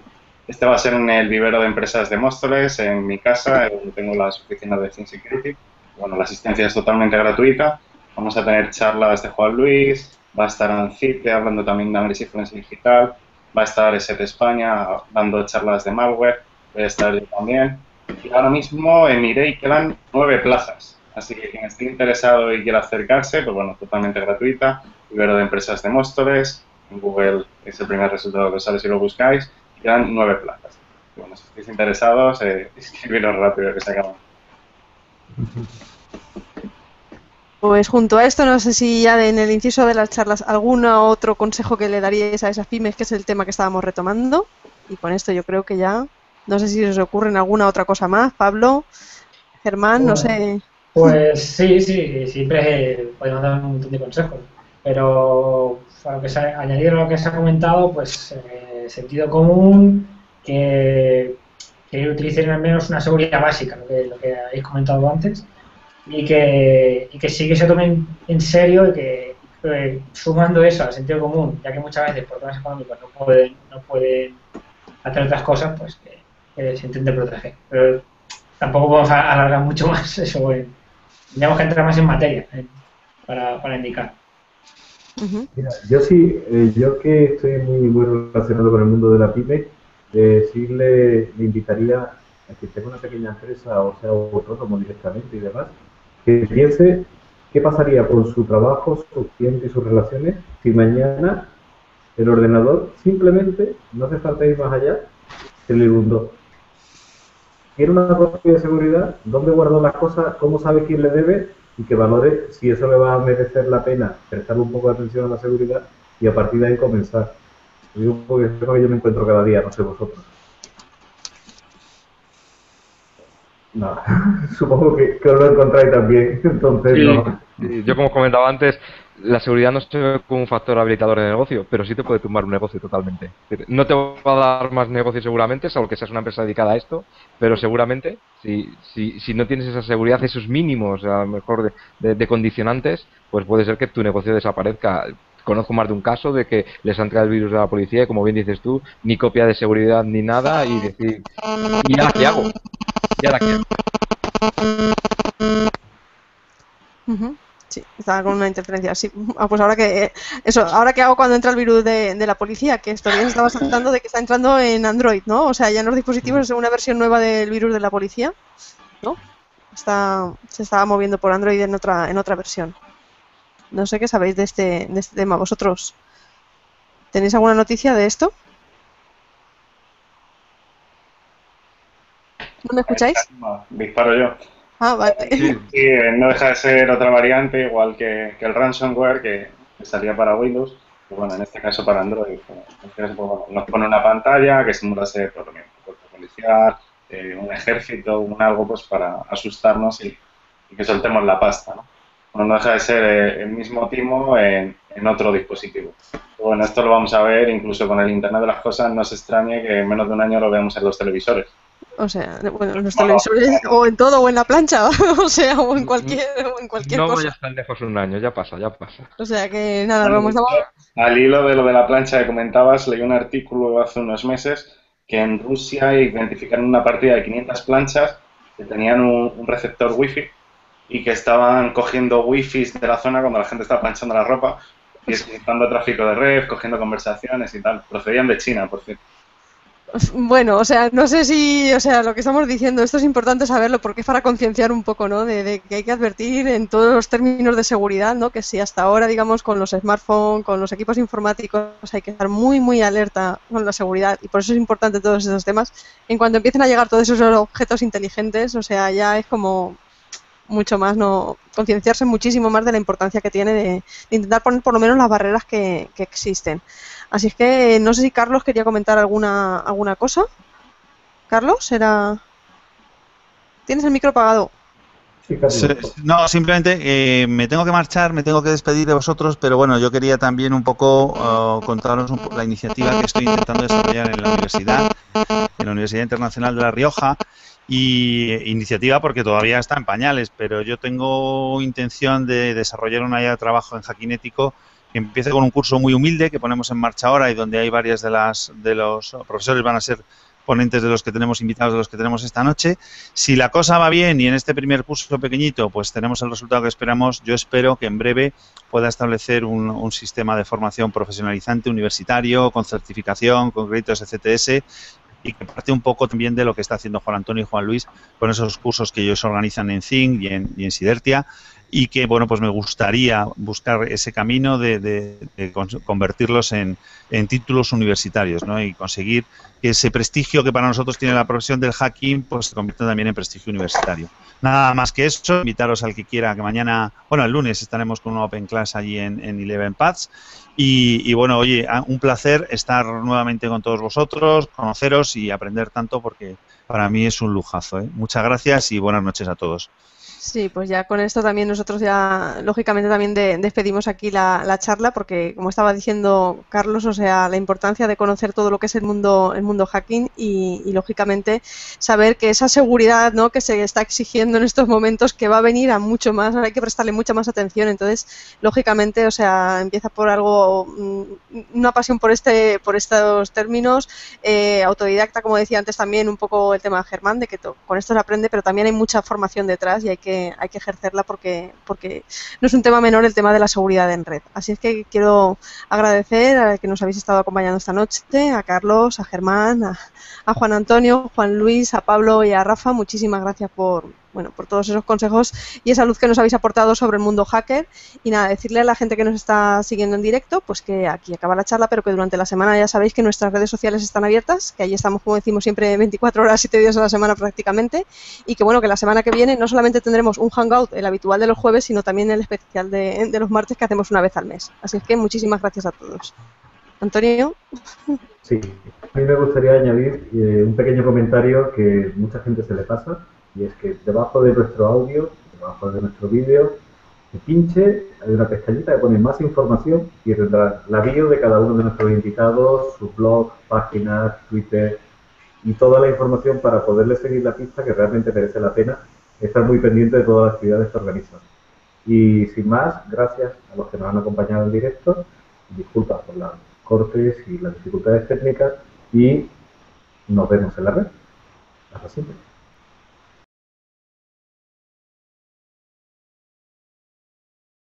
Este va a ser en el vivero de empresas de Móstoles, en mi casa, donde tengo las oficinas de Think Security. Bueno, la asistencia es totalmente gratuita, vamos a tener charlas de Juan Luis, va a estar Lancite hablando también de análisis forense digital, va a estar ESET España dando charlas de malware, voy a estar yo también. Y ahora mismo en Irey quedan 9 plazas, así que quien esté interesado y quiera acercarse, pues bueno, totalmente gratuita, Vivero de Empresas de Móstoles, en Google es el primer resultado que sale si lo buscáis, quedan 9 plazas. Y bueno, si estáis interesados, escribiros rápido que se acaban. Pues junto a esto, no sé si ya en el inciso de las charlas, ¿algún otro consejo que le daríais a esas pymes, que es el tema que estábamos retomando? Y con esto yo creo que ya, no sé si os ocurren alguna otra cosa más, Pablo, Germán, no sé. Pues sí, siempre podemos dar un montón de consejos, pero añadir lo que se ha comentado, pues sentido común, que utilicen al menos una seguridad básica, lo que habéis comentado antes. Y que sí que se tomen en serio y que sumando eso al sentido común, ya que muchas veces por temas económicos no pueden hacer otras cosas, pues que se intente proteger. Pero tampoco podemos alargar mucho más eso. Bueno, tendríamos que entrar más en materia para indicar. Uh-huh. Mira, yo sí, yo que estoy muy bueno relacionado con el mundo de la pyme, sí le invitaría a que tenga una pequeña empresa o sea autónomo directamente y demás, que piense qué pasaría con su trabajo, sus clientes y sus relaciones si mañana el ordenador simplemente, no hace falta ir más allá, se le inundó. ¿Tiene una copia de seguridad? ¿Dónde guardó las cosas? ¿Cómo sabe quién le debe? Y que valore si eso le va a merecer la pena prestarle un poco de atención a la seguridad y a partir de ahí comenzar. Digo, porque es lo que yo me encuentro cada día, no sé vosotros. No, supongo que os lo encontráis también, entonces no. Yo, como os comentaba antes, la seguridad no es como un factor habilitador de negocio, pero sí te puede tumbar un negocio totalmente. No te va a dar más negocio seguramente, salvo que seas una empresa dedicada a esto, pero seguramente, si no tienes esa seguridad, esos mínimos, a lo mejor de condicionantes, pues puede ser que tu negocio desaparezca. Conozco más de un caso de que les han traído el virus a la policía y, como bien dices tú, ni copia de seguridad ni nada, y decir, ¿y ahora qué hago? ¿Y ahora qué hago? Uh-huh. Sí, estaba con una interferencia. Sí, pues ahora que ahora qué hago cuando entra el virus de la policía, que todavía se estaba saltando de que está entrando en Android, ¿no? O sea, ya en los dispositivos es una versión nueva del virus de la policía, ¿no? Se estaba moviendo por Android en otra versión. No sé qué sabéis de este tema. ¿Vosotros tenéis alguna noticia de esto? ¿No me escucháis? Disparo yo. Ah, vale. Sí, no deja de ser otra variante, igual que el ransomware que salía para Windows. Pero bueno, en este caso para Android. Nos pone una pantalla que simula ser por ejemplo, cuerpo policial, un ejército, un algo pues para asustarnos y que soltemos la pasta, ¿no? Bueno, no deja de ser el mismo timo en otro dispositivo. Bueno, esto lo vamos a ver incluso con el Internet de las cosas. No se extrañe que en menos de un año lo veamos en los televisores. O sea, bueno, en los televisores o en todo o en la plancha, o sea, o en cualquier cosa. No voy a estar lejos un año, ya pasa. O sea que nada, vamos a... Al hilo de lo de la plancha que comentabas, leí un artículo hace unos meses que en Rusia identificaron una partida de 500 planchas que tenían un receptor wifi y que estaban cogiendo wifi de la zona cuando la gente estaba planchando la ropa y escuchando tráfico de red, cogiendo conversaciones y tal. Procedían de China, por cierto. Bueno, o sea, no sé si, o sea, lo que estamos diciendo, esto es importante saberlo porque es para concienciar un poco, ¿no? De que hay que advertir en todos los términos de seguridad, ¿no? Que si hasta ahora, digamos, con los smartphones, con los equipos informáticos, hay que estar muy, muy alerta con la seguridad y por eso es importante todos esos temas. En cuanto empiecen a llegar todos esos objetos inteligentes, o sea, ya es como mucho más, ¿no? Concienciarse muchísimo más de la importancia que tiene de intentar poner por lo menos las barreras que existen. Así es que no sé si Carlos quería comentar alguna cosa. Carlos, ¿era? ¿Tienes el micro apagado? Sí, no, simplemente me tengo que marchar, me tengo que despedir de vosotros, pero bueno, yo quería también un poco contaros la iniciativa que estoy intentando desarrollar en la Universidad Internacional de La Rioja. Y iniciativa porque todavía está en pañales, pero yo tengo intención de desarrollar una área de trabajo en Hackinético que empiece con un curso muy humilde que ponemos en marcha ahora y donde hay varias de los profesores van a ser ponentes de los que tenemos invitados, de los que tenemos esta noche. Si la cosa va bien y en este primer curso pequeñito pues tenemos el resultado que esperamos, yo espero que en breve pueda establecer un sistema de formación profesionalizante, universitario, con certificación, con créditos ECTS, y que parte un poco también de lo que está haciendo Juan Antonio y Juan Luis con esos cursos que ellos organizan en Think y en Sidertia, y que, bueno, pues me gustaría buscar ese camino de convertirlos en títulos universitarios, ¿no? Y conseguir que ese prestigio que para nosotros tiene la profesión del hacking, pues se convierta también en prestigio universitario. Nada más que eso, invitaros al que quiera que mañana, bueno, el lunes estaremos con una open class allí en Eleven Paths. Y bueno, oye, un placer estar nuevamente con todos vosotros, conoceros y aprender tanto porque para mí es un lujazo, ¿eh? Muchas gracias y buenas noches a todos. Sí, pues ya con esto también nosotros ya, lógicamente, también despedimos aquí la charla, porque como estaba diciendo Carlos, o sea, la importancia de conocer todo lo que es el mundo hacking y lógicamente saber que esa seguridad, ¿no?, que se está exigiendo en estos momentos, que va a venir a mucho más, ahora hay que prestarle mucha más atención. Entonces, lógicamente, o sea, empieza por algo, una pasión por estos términos, autodidacta, como decía antes también un poco el tema de Germán, de que con esto se aprende, pero también hay mucha formación detrás y hay que ejercerla porque no es un tema menor el tema de la seguridad en red. Así es que quiero agradecer a que nos habéis estado acompañando esta noche, a Carlos, a Germán, a Juan Antonio, Juan Luis, a Pablo y a Rafa. Muchísimas gracias por todos esos consejos y esa luz que nos habéis aportado sobre el mundo hacker. Y nada, decirle a la gente que nos está siguiendo en directo, pues que aquí acaba la charla, pero que durante la semana ya sabéis que nuestras redes sociales están abiertas, que ahí estamos, como decimos siempre, 24 horas, 7 días a la semana prácticamente, y que bueno, que la semana que viene no solamente tendremos un hangout, el habitual de los jueves, sino también el especial de los martes, que hacemos una vez al mes. Así es que muchísimas gracias a todos. Antonio. Sí, a mí me gustaría añadir un pequeño comentario que mucha gente se le pasa, y es que debajo de nuestro audio, debajo de nuestro vídeo, que pinche, hay una pestañita que pone más información y tendrá la bio de cada uno de nuestros invitados, su blog, páginas, Twitter y toda la información para poderle seguir la pista, que realmente merece la pena estar muy pendiente de todas las actividades que organizan. Y sin más, gracias a los que nos han acompañado en directo, disculpas por los cortes y las dificultades técnicas, y nos vemos en la red. Hasta siempre.